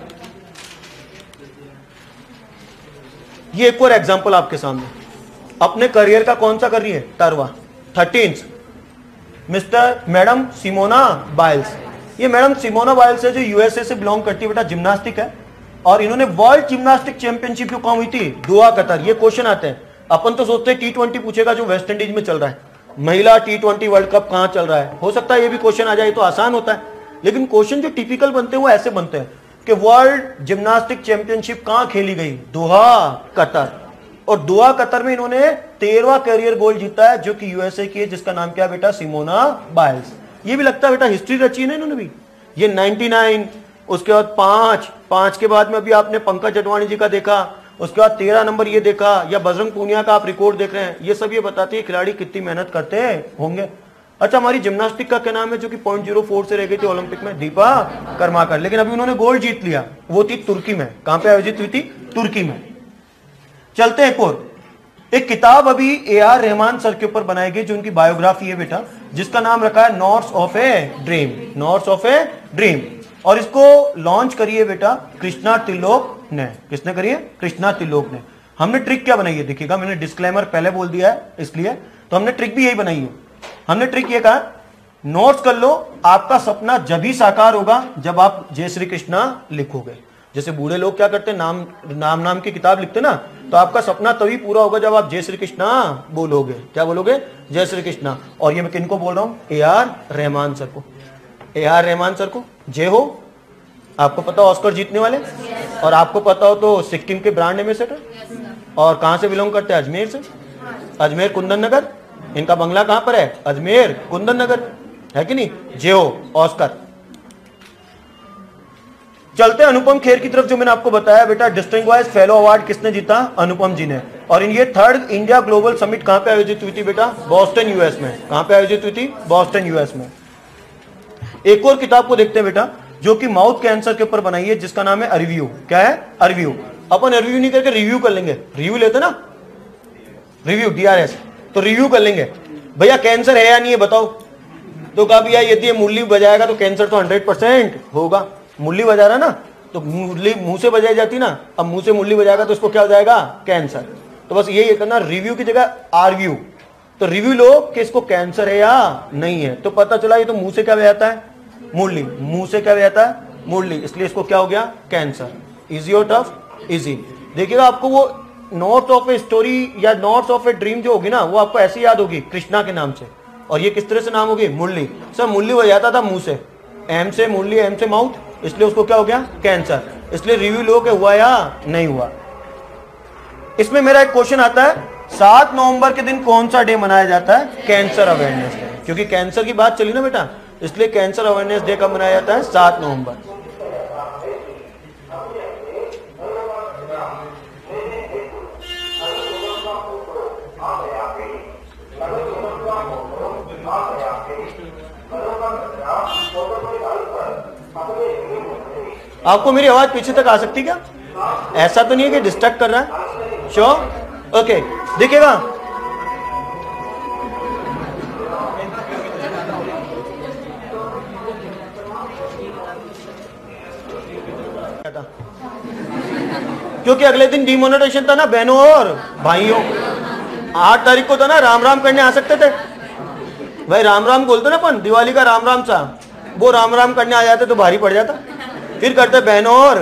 ये एक और एग्जांपल आपके सामने, अपने करियर का कौन सा कर रही है, तरवा 13 मिस्टर मैडम सिमोना बाइल्स। ये मैडम सिमोना बाइल्स है जो यूएसए से बिलोंग करती है बेटा, जिम्नास्टिक है। और इन्होंने वर्ल्ड जिम्नास्टिक चैंपियनशिप जो कौन हुई थी, दोहा कतर। ये क्वेश्चन आते हैं, अपन तो सोचते हैं T20 पूछेगा जो वेस्ट इंडीज में चल रहा है, महिला T20 वर्ल्ड कप कहां चल रहा है। हो सकता है ये भी क्वेश्चन आ जाए तो आसान होता है, लेकिन क्वेश्चन जो टिपिकल बनते हैं वो ऐसे बनते हैं कि वर्ल्ड जिम्नास्टिक चैंपियनशिप कहां खेली गई, दोहा कतर। और दोहा कतर में इन्होंने 13वां करियर गोल्ड जीता है जो कि यूएसए की है, जिसका नाम क्या बेटा, सिमोना बाइल्स। ये भी लगता है बेटा हिस्ट्री रची है ना इन्होंने भी, ये 99, उसके बाद 5 के बाद में अभी आपने पंकज अडवाणी जी का देखा, उसके बाद 13 नंबर ये देखा, या बजरंग पूनिया का आप रिकॉर्ड देख रहे हैं। ये सब ये बताती है खिलाड़ी कितनी मेहनत करते होंगे। अच्छा हमारी जिम्नास्टिक का क्या नाम है जो कि 0.04 से रह गई थी ओलंपिक में, दीपा कर्माकर, लेकिन अभी उन्होंने गोल्ड जीत लिया। वो थी तुर्की में, कहां पे आयोजित हुई थी, तुर्की में। चलते एक और, एक किताब अभी AR रहमान सर के ऊपर बनाई गई जो उनकी बायोग्राफी है बेटा, जिसका नाम रखा है नॉर्स ऑफ ए ड्रीम। और इसको लॉन्च करिए बेटा कृष्णा त्रिलोक ने। किसने करिए, कृष्णा त्रिलोक ने। हमने ट्रिक क्या बनाई है देखिएगा, मैंने डिस्क्लेमर पहले बोल दिया है इसलिए, तो हमने ट्रिक भी यही बनाई है। हमने ट्रिक ये कहा, नोट्स कर लो, आपका सपना जब ही साकार होगा जब आप जय श्री कृष्णा लिखोगे। जैसे बूढ़े लोग क्या करते हैं, नाम की किताब लिखते ना, तो आपका सपना तभी पूरा होगा जब आप जय श्री कृष्णा बोलोगे। क्या बोलोगे, जय श्री कृष्णा। और ये मैं किनको बोल रहा हूं, ए आर रहमान सर को। जय हो, आपको पता हो ऑस्कर जीतने वाले, और आपको पता हो तो सिक्किम के ब्रांड एम्बेसडर, और कहां से बिलोंग करते हैं, अजमेर से, अजमेर कुंदन नगर। इनका बंगला कहां पर है, अजमेर कुंदन नगर, है कि नहीं। जय हो ऑस्कर। चलते अनुपम खेर की तरफ, जो मैंने आपको बताया बेटा डिस्टिंग्विश्ड फेलो अवार्ड किसने जीता, अनुपम जी ने। और ये 3rd इंडिया ग्लोबल समिट कहां पे आयोजित हुई थी बेटा, बोस्टन यूएस में। कहां पे आयोजित हुई थी, बोस्टन यूएस में। एक और किताब को देखते हैं बेटा जो कि माउथ कैंसर के ऊपर बनाई है, जिसका नाम है अरव्यू। क्या है, अरव्यू। अपन अरव्यू नहीं करके रिव्यू कर लेंगे, रिव्यू लेते ना, रिव्यू DRS, तो रिव्यू कर लेंगे। भैया कैंसर है या नहीं है बताओ, तो कहा भैया यदि मुरली बजाएगा तो कैंसर तो 100% होगा। मुरली बजा रहा ना, तो मुरली मुंह से बजाई जाती ना, अब मुंह से मुरली बजाएगा तो इसको क्या हो जाएगा, कैंसर। तो बस यही करना, रिव्यू की जगह आरव्यू, तो रिव्यू लो कि इसको कैंसर है या नहीं है। तो पता चला ये तो मुंह से क्या बजाता है, मुरली, मुंह से क्या बजाता है, मुरली, इसलिए इसको क्या हो गया, कैंसर। इजी और टफ, इजी। देखिएगा आपको वो नॉर्थ ऑफ ए स्टोरी या नॉर्थ ऑफ ए ड्रीम जो होगी ना, वो आपको ऐसे याद होगी कृष्णा के नाम से, और ये किस तरह से नाम हो गई मुरली। सर मुरली हो जाता था मुंह से, एम से मुरली, एम से माउथ, इसलिए उसको क्या हो गया कैंसर। इसलिए रिव्यू लो के हुआ या नहीं हुआ। इसमें मेरा एक क्वेश्चन आता है 7 नवंबर के दिन कौन सा डे मनाया जाता है? Cancer awareness day. क्योंकि कैंसर की बात चली ना बेटा, इसलिए कैंसर अवेयरनेस डे कब मनाया जाता है? 7 नवंबर। आपको मेरी आवाज पीछे तक आ सकती क्या? ऐसा तो नहीं है कि डिस्टर्ब कर रहा है? श्योर? ओके देखिएगा, क्योंकि अगले दिन डिमोनेटाइजेशन था ना बहनों और भाइयों। 8 तारीख को था ना, राम राम करने आ सकते थे भाई, राम राम बोलते ना अपन दिवाली का राम राम सा, वो राम राम करने आ जाते तो भारी पड़ जाता, फिर करते बहनों और।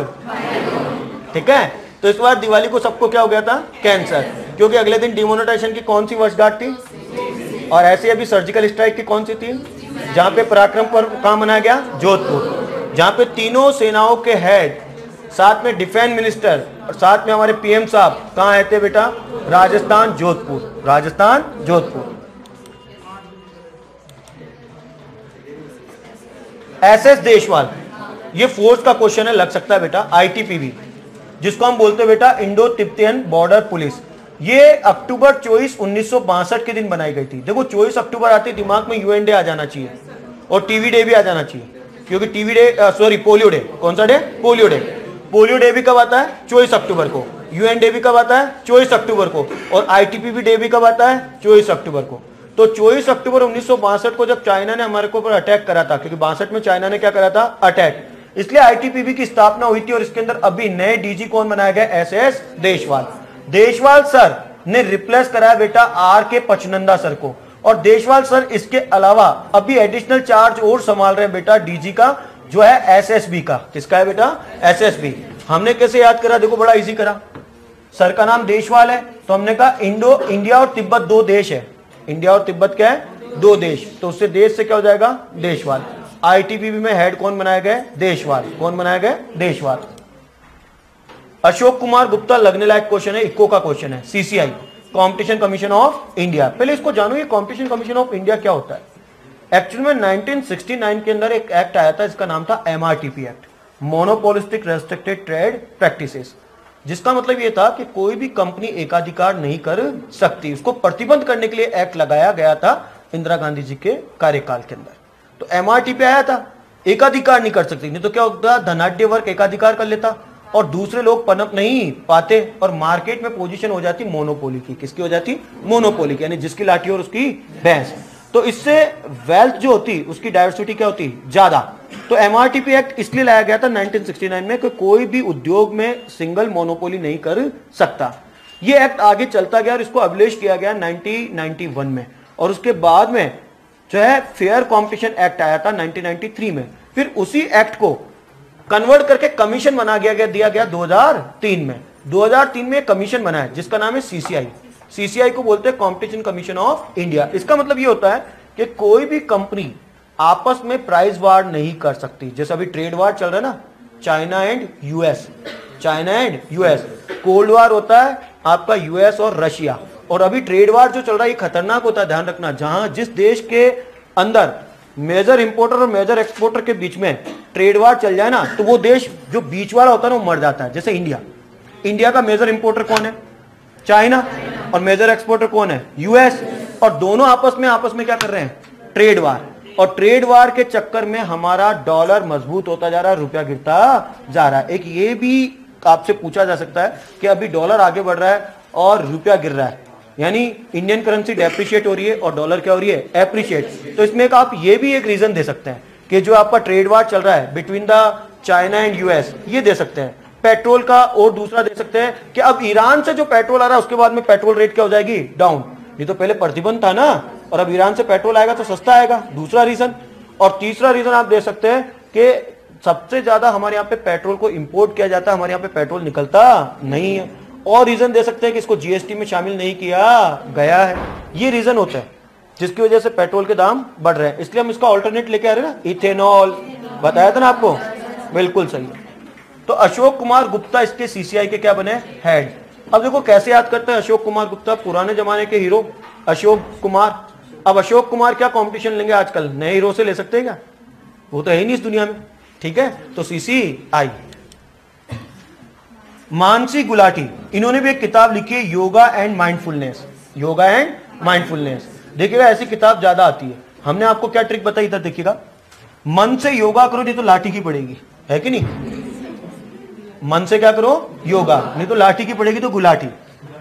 ठीक है, तो इस बार दिवाली को सबको क्या हो गया था? कैंसर। क्योंकि अगले दिन डिमोनेटाइजेशन की कौन सी वर्षगांठ थी? और ऐसे अभी सर्जिकल स्ट्राइक की कौन सी थी जहां पे पराक्रम पर्व कहां मनाया गया? जोधपुर। जहां पे तीनों सेनाओं के हेड, साथ में डिफेंस मिनिस्टर और साथ में हमारे पीएम साहब कहां आए थे बेटा? राजस्थान जोधपुर, राजस्थान जोधपुर। एसएस देशवाल, ये फोर्स का क्वेश्चन है, लग सकता है बेटा। आईटीपीबी जिसको हम बोलते हैं बेटा इंडो तिब्बतियन बॉर्डर पुलिस, ये अक्टूबर 24, 1962 के दिन बनाई गई थी। देखो 24 अक्टूबर आते दिमाग में यूएन डे आ जाना चाहिए और टीवी डे भी आ जाना चाहिए, क्योंकि TV day sorry polio day, कौन सा day? Polio day. Polio day भी कब आता है? 24 अक्टूबर को। यूएन डे भी कब आता है? 24 अक्टूबर को। और आईटीपीबी डे भी कब आता है? 24 अक्टूबर को। तो 24 अक्टूबर 1962 को जब चाइना ने हमारे ऊपर अटैक करा था, क्योंकि 62 में चाइना ने क्या करा था? अटैक, इसलिए आईटीपीबी की स्थापना हुई थी। और इसके अंदर अभी नए डीजी कौन बनाया गया? एसएस देशवाल। देशवाल सर ने रिप्लेस कराया बेटा आरके पचनंदा सर को। और देशवाल सर इसके अलावा अभी एडिशनल चार्ज और संभाल रहे हैं बेटा डीजी का, जो है एसएसबी का। किसका है बेटा? एसएसबी। हमने कैसे याद करा? देखो बड़ा इजी करा, सर का नाम देशवाल है तो हमने कहा इंडो, इंडिया और तिब्बत दो देश है। इंडिया और तिब्बत क्या है? दो देश, तो उससे देश से क्या हो जाएगा? देशवाल। आईटीबीपी में हेड कौन बनाए गए? देशवाल। कौन बनाए गए? देशवाल। अशोक कुमार गुप्ता, लगने लायक क्वेश्चन है, इको का क्वेश्चन है। CCI competition commission of India, पहले इसको जानो ये कंपटीशन कमीशन ऑफ इंडिया क्या होता है। एक्चुअल में 1969 के अंदर एक एक्ट आया था, इसका नाम था MRTP act, monopolistic restricted trade practices, जिसका मतलब यह था कि कोई भी कंपनी एकाधिकार नहीं कर सकती। उसको प्रतिबंध करने के लिए एक्ट लगाया गया था इंदिरा गांधी जी के कार्यकाल के अंदर। तो एमआरटीपी आया था, एकाधिकार नहीं कर सकती, नहीं तो क्या होता? धनाढ्य वर्ग एकाधिकार कर लेता और दूसरे लोग पनप नहीं पाते और मार्केट में पोजीशन हो जाती मोनोपोली की। किसकी हो जाती? मोनोपोली की, यानी जिसकी लाठी और उसकी भैंस। तो इससे वेल्थ जो होती उसकी डायवर्सिटी क्या होती? ज्यादा। तो एमआरटीपी एक्ट इसलिए लाया गया था 1969 में कि कोई भी उद्योग में सिंगल मोनोपोली नहीं कर सकता। यह एक्ट आगे चलता गया और इसको अबलिश किया गया 1991 में। और उसके बाद में जो है फेयर कंपटीशन एक्ट आया था 1993 में। फिर उसी एक्ट को कन्वर्ट करके कमीशन बना दिया गया 2003 में। 2003 में कमीशन बनाया जिसका नाम है सीसीआई। सीसीआई को बोलते हैं कंपटीशन कमीशन ऑफ इंडिया। इसका मतलब ये होता है कि कोई भी कंपनी आपस में प्राइस वार नहीं कर सकती। जैसे अभी ट्रेड वार चल रहा है ना, China and US, China and US. Cold war होता है आपका यूएस और रशिया, और अभी ट्रेड वार जो चल रहा है ये खतरनाक होता है, ध्यान रखना। जहां जिस देश के अंदर मेजर इंपोर्टर और मेजर एक्सपोर्टर के बीच में ट्रेड वार चल जाए ना, तो वो देश जो बीच वाला होता है ना वो मर जाता है। जैसे इंडिया, इंडिया का मेजर इंपोर्टर कौन है? चाइना। और मेजर एक्सपोर्टर कौन है? यूएस। और दोनों आपस में क्या कर रहे हैं? Trade war. और ट्रेड वार के चक्कर में हमारा डॉलर मजबूत होता जा रहा है, रुपया गिरता जा रहा है। एक ये भी आपसे पूछा जा सकता है कि अभी डॉलर आगे बढ़ रहा है और रुपया गिर रहा है, यानी इंडियन करेंसी डेप्रिशिएट हो रही है और डॉलर क्या हो रही है? एप्रिशिएट। तो इसमें आप ये भी एक रीजन दे सकते हैं कि जो आपका ट्रेड वार चल रहा है between the China and US, ये दे सकते हैं पेट्रोल का। और दूसरा दे सकते हैं कि अब ईरान से जो पेट्रोल आ रहा है उसके बाद में पेट्रोल रेट क्या हो जाएगी? डाउन। ये तो पहले प्रतिबंध था ना, और अब ईरान से पेट्रोल आएगा तो सस्ता आएगा, दूसरा रीजन। और तीसरा रीजन आप दे सकते हैं कि सबसे ज्यादा हमारे यहाँ पे पेट्रोल को इंपोर्ट किया जाता है, हमारे यहाँ पे पेट्रोल निकलता नहीं है। और रीजन दे सकते हैं कि इसको जीएसटी में शामिल नहीं किया गया है, ये रीजन होता है। जिसकी वजह से पेट्रोल के दाम बढ़ रहे हैं, इसलिए हम इसका ऑल्टरनेट लेके आ रहे हैं ना, इथेनॉल, बताया था ना आपको, बिल्कुल सही। तो अशोक कुमार गुप्ता इसके सीसीआई के क्या बने, हेड। अब देखो कैसे याद करते हैं अशोक कुमार गुप्ता, पुराने जमाने के हीरो अशोक कुमार। अब अशोक कुमार क्या कंपटीशन लेंगे आजकल, नए हीरो से ले सकते हैं क्या, वो तो है ही नहीं इस दुनिया में, ठीक है। तो सीसीआई। मानसी गुलाटी, इन्होंने भी एक किताब लिखी है yoga and mindfulness, yoga and mindfulness. देखिएगा ऐसी किताब ज्यादा आती है। हमने आपको क्या ट्रिक बताई, इधर देखिएगा, मन से योगा करो नहीं तो लाठी की पड़ेगी, है कि नहीं, मन से क्या करो योगा, नहीं तो लाठी की पड़ेगी तो गुलाठी,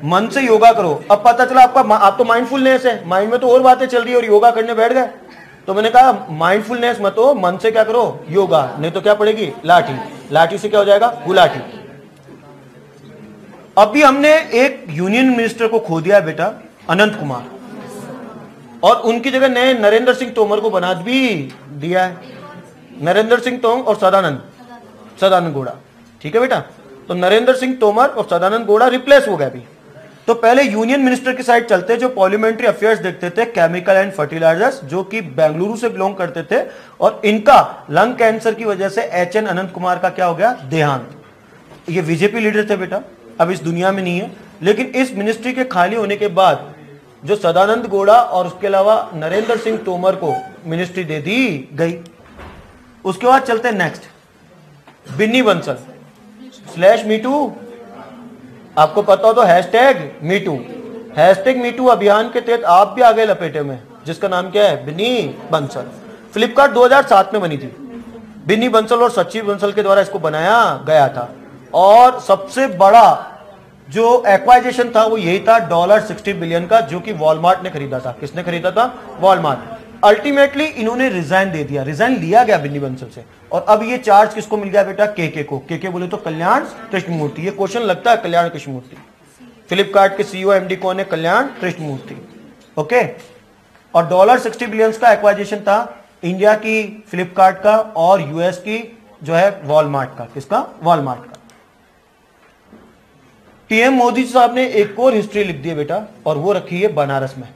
मन से योगा करो। अब पता चला आपका, आप तो माइंडफुलनेस है, माइंड में तो और बातें चल रही है और योगा करने बैठ गए। तो मैंने कहा माइंडफुलनेस मत हो, मन से क्या करो योगा, नहीं तो क्या पड़ेगी लाठी, लाठी से क्या हो जाएगा गुलाठी। अभी हमने एक यूनियन मिनिस्टर को खो दिया बेटा, अनंत कुमार, और उनकी जगह नए नरेंद्र सिंह तोमर को बना भी दिया है, नरेंद्र सिंह तोमर और सदानंद गौड़ा, ठीक है बेटा। तो नरेंद्र सिंह तोमर और सदानंद गौड़ा रिप्लेस हो गया अभी। तो पहले यूनियन मिनिस्टर की साइड चलते जो पार्लियामेंट्री अफेयर्स देखते थे, केमिकल एंड फर्टिलाइजर्स, जो कि बेंगलुरु से बिलोंग करते थे, और इनका लंग कैंसर की वजह से HN अनंत कुमार का क्या हो गया, देहांत। ये बीजेपी लीडर थे बेटा, अब इस दुनिया में नहीं है। लेकिन इस मिनिस्ट्री के खाली होने के बाद जो सदानंद गौड़ा और उसके अलावा नरेंद्र सिंह तोमर को मिनिस्ट्री दे दी गई। उसके बाद चलते हैं नेक्स्ट, बिन्नी बंसल / मीटू। आपको पता हो तो हैशटैग मीटू अभियान के तहत आप भी आ गए लपेटे में, जिसका नाम क्या है, बिन्नी बंसल। फ्लिपकार्ट 2007 में बनी थी, बिन्नी बंसल और सचिव बंसल के द्वारा इसको बनाया गया था। और सबसे बड़ा जो एक्वाइजेशन था वो यही था, $60 बिलियन का, जो कि वॉलमार्ट ने खरीदा था। किसने खरीदा था, वॉलमार्ट। अल्टीमेटली इन्होंने रिजाइन दे दिया, रिजाइन लिया गया बिन्नी बंसल से। और अब ये चार्ज किसको मिल गया बेटा, केके को। केके बोले तो कल्याण कृष्णमूर्ति। ये क्वेश्चन लगता है, कल्याण कृष्णमूर्ति, फ्लिपकार्ट के सीईओ एमडी कौन है, कल्याण कृष्णमूर्ति, ओके। और $60 बिलियन का एक्वाइजेशन था इंडिया की फ्लिपकार्ट का और यूएस की जो है वॉलमार्ट का। किसका, वॉलमार्ट का। पीएम मोदी साहब ने एक और हिस्ट्री लिख दी है बेटा, और वो रखी है बनारस में।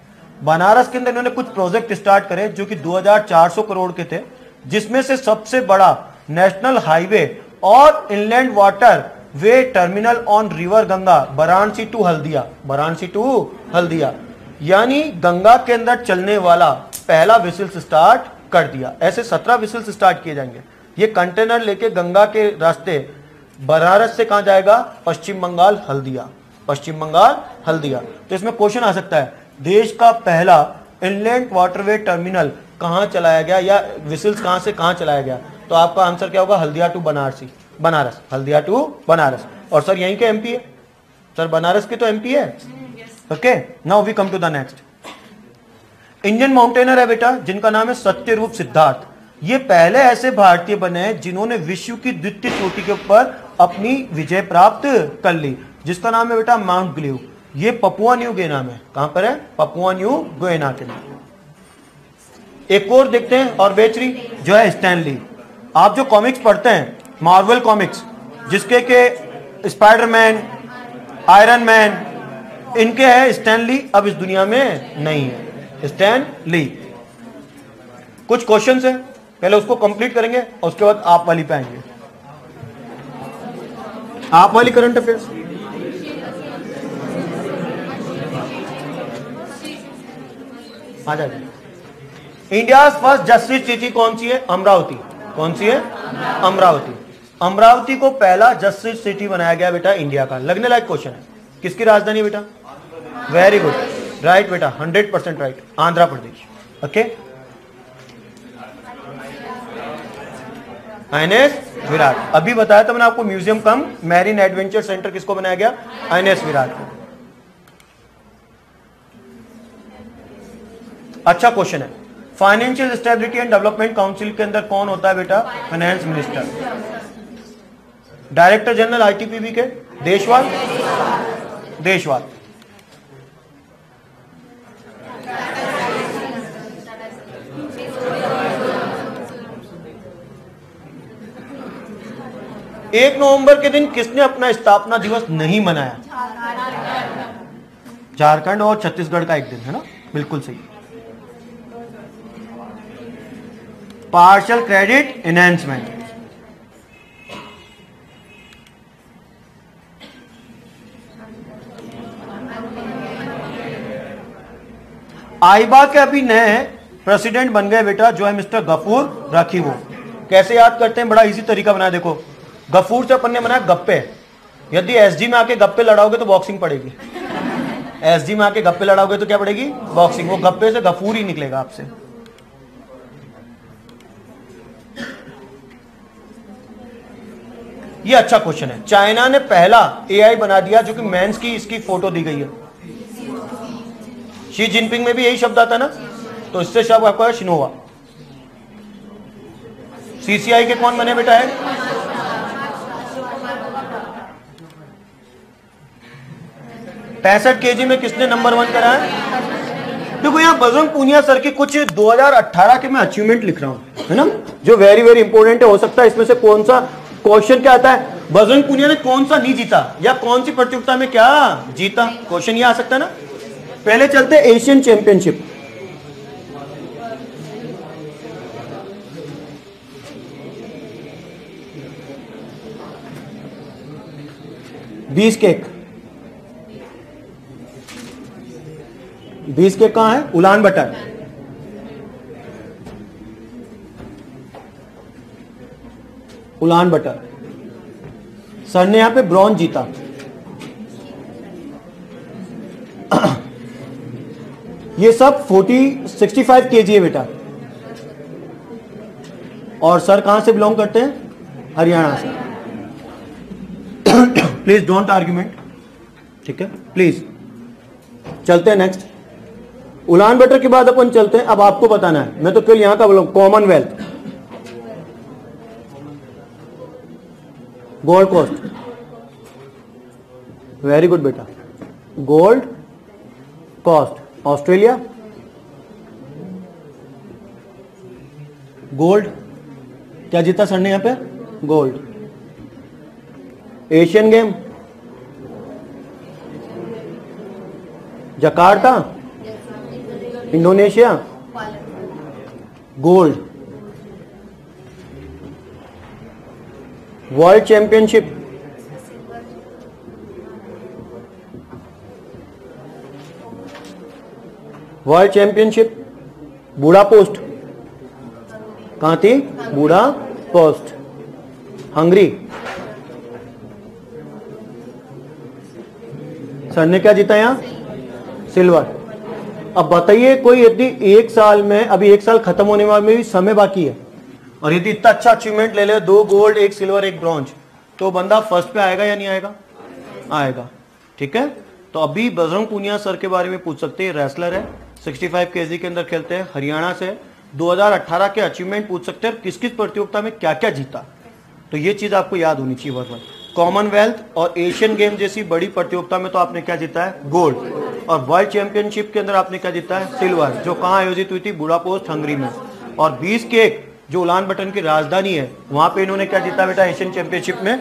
बनारस के अंदर इन्होंने कुछ प्रोजेक्ट स्टार्ट करे जो कि 2400 करोड़ के थे, जिसमें से सबसे बड़ा नेशनल हाईवे और inland water way terminal on river Ganga, Varanasi to Haldia, Varanasi to Haldia, यानी गंगा के अंदर चलने वाला पहला विसल्स स्टार्ट कर दिया। ऐसे 17 विसल्स स्टार्ट किए जाएंगे। ये कंटेनर लेके गंगा के रास्ते बनारस से कहां जाएगा, पश्चिम बंगाल हल्दिया, पश्चिम बंगाल हल्दिया। तो इसमें क्वेश्चन आ सकता है, देश का पहला इनलैंड वाटरवे टर्मिनल कहां चलाया गया, या विसल्स कहां से कहां चलाया गया। तो आपका आंसर क्या होगा, हल्दिया टू बनारसी, बनारस, हल्दिया टू बनारस। और सर यहीं के एमपी है, सर बनारस के तो एमपी है, okay. Now we come to the next, Indian mountaineer है बेटा, जिनका नाम है सत्यरूप सिद्धार्थ। ये पहले ऐसे भारतीय बने हैं जिन्होंने विश्व की द्वितीय चोटी के ऊपर अपनी विजय प्राप्त कर ली, जिसका नाम है बेटा माउंट ग्लू। ये पपुआ न्यू गिनी में, कहां पर है, पपुआ न्यू गिनी के नाम। एक और देखते हैं, और बेचरी जो है स्टैनली। आप जो कॉमिक्स पढ़ते हैं, मार्वल कॉमिक्स, जिसके के स्पाइडरमैन, आयरन मैन, इनके हैं स्टैनली, अब इस दुनिया में नहीं है स्टैनली। कुछ क्वेश्चंस हैं, पहले उसको कंप्लीट करेंगे और उसके बाद आप वाली पे आएंगे, आप वाली करंट अफेयर्स। आ जाइए। इंडिया फर्स्ट जस्टिस सिटी कौन सी है, अमरावती, कौन सी है, अमरावती। अमरावती को पहला जस्टिस सिटी बनाया गया बेटा इंडिया का। लगने लायक क्वेश्चन है, किसकी राजधानी बेटा, वेरी गुड, राइट बेटा, 100% right, Andhra Pradesh, okay. INS Viraat, अभी बताया था मैंने आपको, museum cum marine adventure centre किसको बनाया गया, आईएनएस विराट को। अच्छा क्वेश्चन है, financial stability and development council के अंदर कौन होता है बेटा, फाइनेंस मिनिस्टर। डायरेक्टर जनरल आईटीपीबी के, देशवाल, देशवाल। एक नवंबर के दिन किसने अपना स्थापना दिवस नहीं मनाया, झारखंड और छत्तीसगढ़ का एक दिन है ना, बिल्कुल सही। Partial credit enhancement. आईबा के अभी नए प्रेसिडेंट बन गए बेटा जो है मिस्टर गफूर राखीवो। कैसे याद करते हैं? बड़ा इजी तरीका बनाया। देखो गफूर से अपन ने बनाया गप्पे। यदि एसजी में आके गप्पे लड़ाओगे तो बॉक्सिंग पड़ेगी। एसजी में आके गप्पे लड़ाओगे तो क्या पड़ेगी? बॉक्सिंग। वो गप्पे से गफूर ही निकलेगा आपसे। ये अच्छा क्वेश्चन है। चाइना ने पहला एआई बना दिया जो कि मेंस की इसकी फोटो दी गई है। शी जिनपिंग में भी यही शब्द आता है ना, तो इससे शब्द आपका शिनोवा। सीसीआई के कौन बने बेटा है? पैंसठ केजी में किसने नंबर वन करा है? देखो यहाँ बजरंग पूनिया सर की कुछ 2018 के मैं अचीवमेंट लिख रहा हूँ, है ना, जो वेरी वेरी इंपॉर्टेंट है। हो सकता है इसमें से कौन सा क्वेश्चन क्या आता है, बजरंग पूनिया ने कौन सा नहीं जीता या कौन सी प्रतियोगिता में क्या जीता, क्वेश्चन ये आ सकता है ना। पहले चलते एशियन चैंपियनशिप। बीस केक कहाँ है? Ulan butter. Ulan butter sir ने यहां पे ब्रॉन्ज जीता। ये सब 65 केजी है बेटा। और सर कहां से बिलोंग करते हैं? हरियाणा से। प्लीज डोंट आर्ग्यूमेंट, ठीक है? प्लीज चलते हैं नेक्स्ट। उलान बटर के बाद अपन चलते हैं, अब आपको बताना है, मैं तो केवल यहां का बोला, Commonwealth, gold coast. Very good बेटा, गोल्ड कोस्ट। Australia, gold. क्या जीता सर ने यहां पे? Gold. Asian game Jakarta, Indonesia, gold. World championship, world championship Budapest. कहां थी? बूढ़ा पोस्ट, हंगरी। सर ने क्या जीता यहां? सिल्वर। अब बताइए कोई यदि एक साल में, अभी एक साल खत्म होने में भी समय बाकी है, और यदि इतना अच्छा अचीवमेंट ले ले, 2 गोल्ड, 1 सिल्वर, 1 ब्रॉन्ज, तो बंदा फर्स्ट पे आएगा या नहीं आएगा? आएगा, ठीक है? तो अभी बजरंग पूनिया सर के बारे में पूछ सकते हैं। रेसलर है, 65 केजी के अंदर खेलते हैं, हरियाणा से। 2018 के अचीवमेंट पूछ सकते हैं, किस किस प्रतियोगिता में क्या क्या जीता, तो ये चीज आपको याद होनी चाहिए बार बार। कॉमनवेल्थ और एशियन गेम जैसी बड़ी प्रतियोगिता में तो आपने क्या जीता है? गोल्ड। और वर्ल्ड चैंपियनशिप के अंदर आपने क्या जीता है? सिल्वर, जो कहाँ आयोजित हुई थी? बुडापोस्ट, हंगरी में। और 20 केक जो उलान बटन की राजधानी है, वहां पे इन्होंने क्या जीता बेटा एशियन चैंपियनशिप में?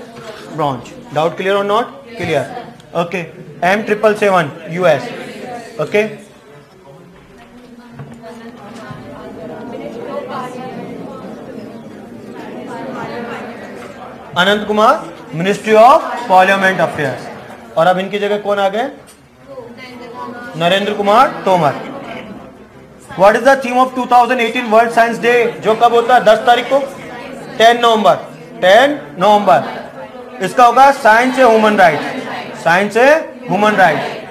ब्रॉन्ज। डाउट क्लियर और not clear? Okay. M777 US, okay. Anant Kumar, ministry of parliament affairs. और अब इनकी जगह कौन आ गए? Narendra Kumar Tomar. What is the theme of 2018 world science day, जो कब होता है? 10 तारीख को, 10 नवंबर। इसका होगा science a human right, science a human right.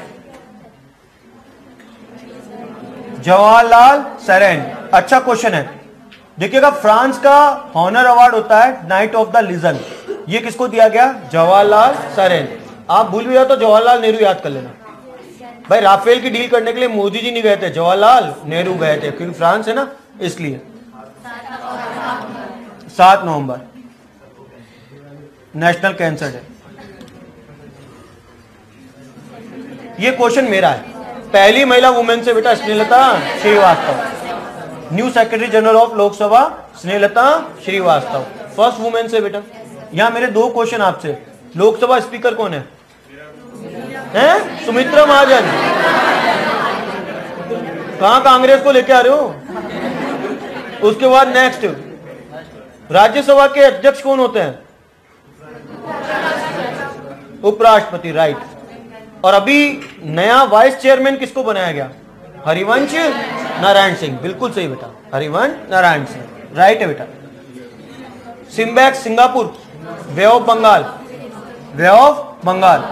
Jawahar Lal Saren, अच्छा क्वेश्चन है। देखिएगा फ्रांस का हॉनर अवार्ड होता है नाइट ऑफ द लिजन, ये किसको दिया गया? जवाहरलाल सरेन। आप भूल भी जाओ तो जवाहरलाल नेहरू याद कर लेना। भाई राफेल की डील करने के लिए मोदी जी नहीं गए थे, जवाहरलाल नेहरू गए थे, क्योंकि फ्रांस है ना, इसलिए। 7 नवंबर नेशनल कैंसर डे। ये क्वेश्चन मेरा है। पहली महिला वुमेन से बेटा Snehlata Srivastava, new secretary general of Lok Sabha Snehlata Srivastava, first women से बेटा। यहां मेरे 2 क्वेश्चन आपसे। लोकसभा स्पीकर कौन है? सुमित्रा महाजन। कहां कांग्रेस को लेके आ रहे हो? उसके बाद नेक्स्ट राज्यसभा के अध्यक्ष कौन होते हैं? उपराष्ट्रपति, राइट। और अभी नया वाइस चेयरमैन किसको बनाया गया? हरिवंश नारायण सिंह, बिल्कुल सही बेटा, हरिवंश नारायण सिंह, राइट है बेटा। SIMBEX Singapore, bay of Bengal, bay of Bengal.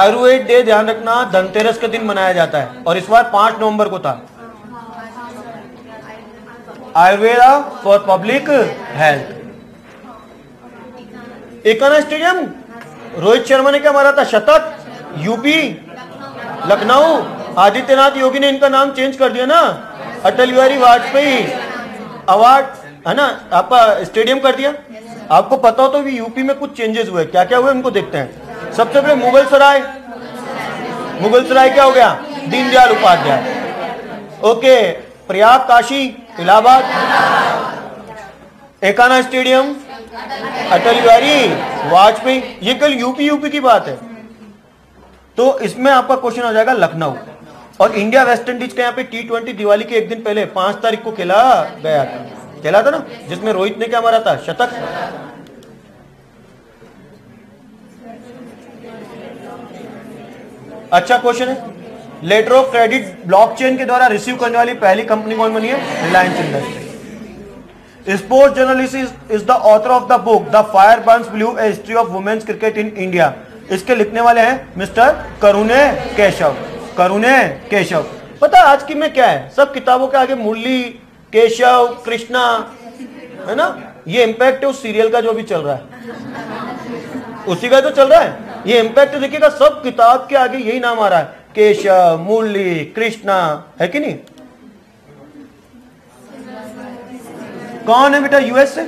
Ayurveda day ध्यान रखना धनतेरस के दिन मनाया जाता है और इस बार 5 नवंबर को था। Ayurveda for public health. Ekana stadium Rohit Sharma ने क्या मारा था? शतक, यूपी लखनऊ। आदित्यनाथ योगी ने इनका नाम चेंज कर दिया ना, अटल बिहारी वाजपेयी अवार्ड है ना, आपका स्टेडियम कर दिया। आपको पता हो तो भी यूपी में कुछ चेंजेस हुए, क्या क्या हुए उनको देखते हैं। सबसे पहले मुगल सराय क्या हो गया? दीनदयाल उपाध्याय। ओके, प्रयाग काशी इलाहाबाद। एकाना स्टेडियम अटल बिहारी वाजपेयी, ये कल यूपी की बात है। तो इसमें आपका क्वेश्चन आ जाएगा लखनऊ। और इंडिया वेस्ट इंडीज का यहाँ पे T20 दिवाली के एक दिन पहले 5 तारीख को खेला गया था, खेला था ना, जिसमें रोहित ने क्या मारा था? शतक। अच्छा क्वेश्चन है, लेटर ऑफ क्रेडिट ब्लॉकचेन के द्वारा रिसीव करने वाली पहली कंपनी कौन बनी है? Reliance industry. Sports journalist is the author of the book the fire burns blue, a history of women's cricket in India. इसके लिखने वाले हैं मिस्टर करुणे केशव। पता आज की में क्या है, सब किताबों के आगे मुरली, केशव, कृष्णा है ना, ये इम्पैक्ट है उस सीरियल का जो भी चल रहा है, उसी का जो चल रहा है ये इम्पैक्ट। देखिएगा सब किताब के आगे यही नाम आ रहा है, केशव, मुरली, कृष्णा, है कि नहीं? कौन है बेटा? यूएस से।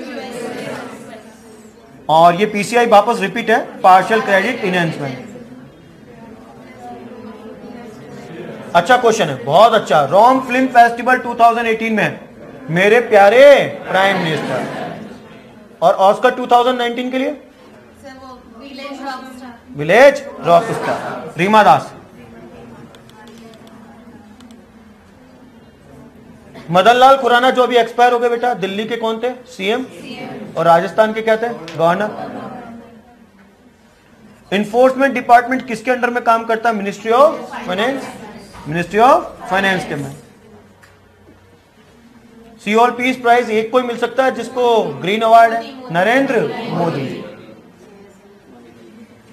और ये पीसीआई वापस रिपीट है, पार्शियल क्रेडिट इनहेंसमेंट। अच्छा क्वेश्चन है, बहुत अच्छा। रोम फिल्म फेस्टिवल 2018 में मेरे प्यारे प्राइम मिनिस्टर, और ऑस्कर 2019 के लिए village rock star Rima Das. Madan Lal Khurana जो अभी एक्सपायर हो गए बेटा, दिल्ली के कौन थे? सीएम, और राजस्थान के क्या थे? गवर्नर। इन्फोर्समेंट डिपार्टमेंट किसके अंडर में काम करता है? मिनिस्ट्री ऑफ फाइनेंस के में। सियोल पीस प्राइज एक कोई मिल सकता है जिसको ग्रीन अवार्ड है? Narendra Modi.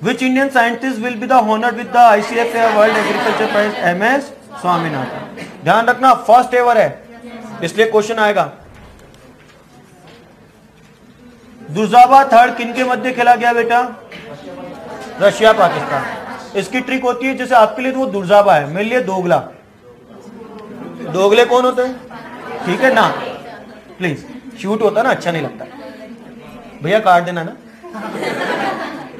Which Indian scientist will be the honored with the ICFA World Agriculture Prize? M.S. Swaminathan. ध्यान रखना फर्स्ट एवर है, इसलिए क्वेश्चन आएगा। दुर्जाबा थर्ड किनके मध्य खेला गया बेटा? रशिया पाकिस्तान। इसकी ट्रिक होती है, जैसे आपके लिए तो वो दुर्जाबा है, मेरे लिए दोगला। दोगले कौन होते हैं? ठीक है ना, प्लीज शूट होता ना, अच्छा नहीं लगता भैया, काट देना ना,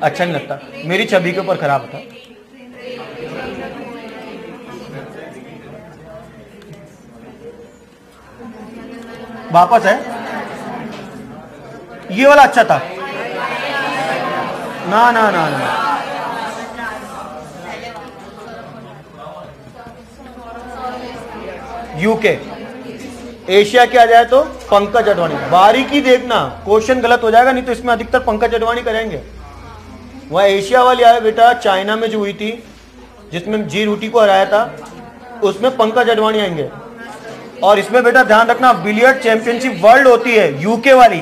अच्छा नहीं लगता, मेरी छवि के ऊपर खराब था। वापस है, ये वाला अच्छा था ना ना ना ना। यूके एशिया क्या जाए तो पंकज अडवाणी। बारीकी देखना, क्वेश्चन गलत हो जाएगा, नहीं तो इसमें अधिकतर पंकज अडवाणी करेंगे। वह एशिया वाली आया बेटा, चाइना में जो हुई थी जिसमें जी रूटी को हराया था, उसमें पंकज अडवाणी आएंगे। और इसमें बेटा ध्यान रखना, बिलियर्ड चैंपियनशिप वर्ल्ड होती है यूके वाली,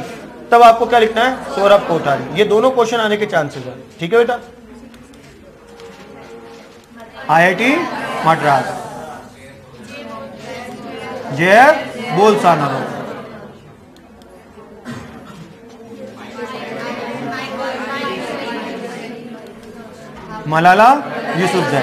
तब आपको क्या लिखना है? सौरभ कोठारी। ये दोनों क्वेश्चन आने के चांसेस हैं, ठीक है बेटा। IIT मद्रास, जय बोलसाना। मलाला यूसुफ़ज़ई।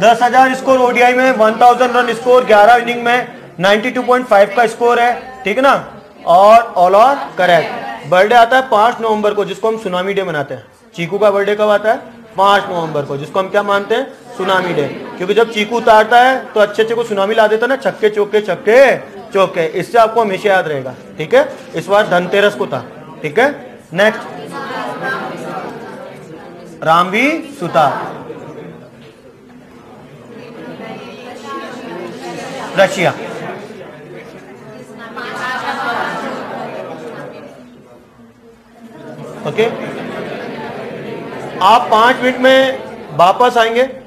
दस हजार स्कोर ओडीआई में, 1000 रन स्कोर 11 इनिंग में, 92.5 का स्कोर है, ठीक है ना। और ऑल आर करेक्ट। बर्थडे आता है 5 नवंबर को, जिसको हम सुनामी डे मनाते हैं। चीकू का बर्थडे कब आता है? 5 नवंबर को, जिसको हम क्या मानते हैं? Tsunami day. क्योंकि जब चीकू उतारता है तो अच्छे अच्छे को सुनामी ला देता है ना, छक्के चौके छक्के चौके। इससे आपको हमेशा याद रहेगा, ठीक है। इस बार धनतेरस को था, ठीक है। नेक्स्ट राम भी सुता, रशिया। ओके, आप 5 मिनट में वापस आएंगे।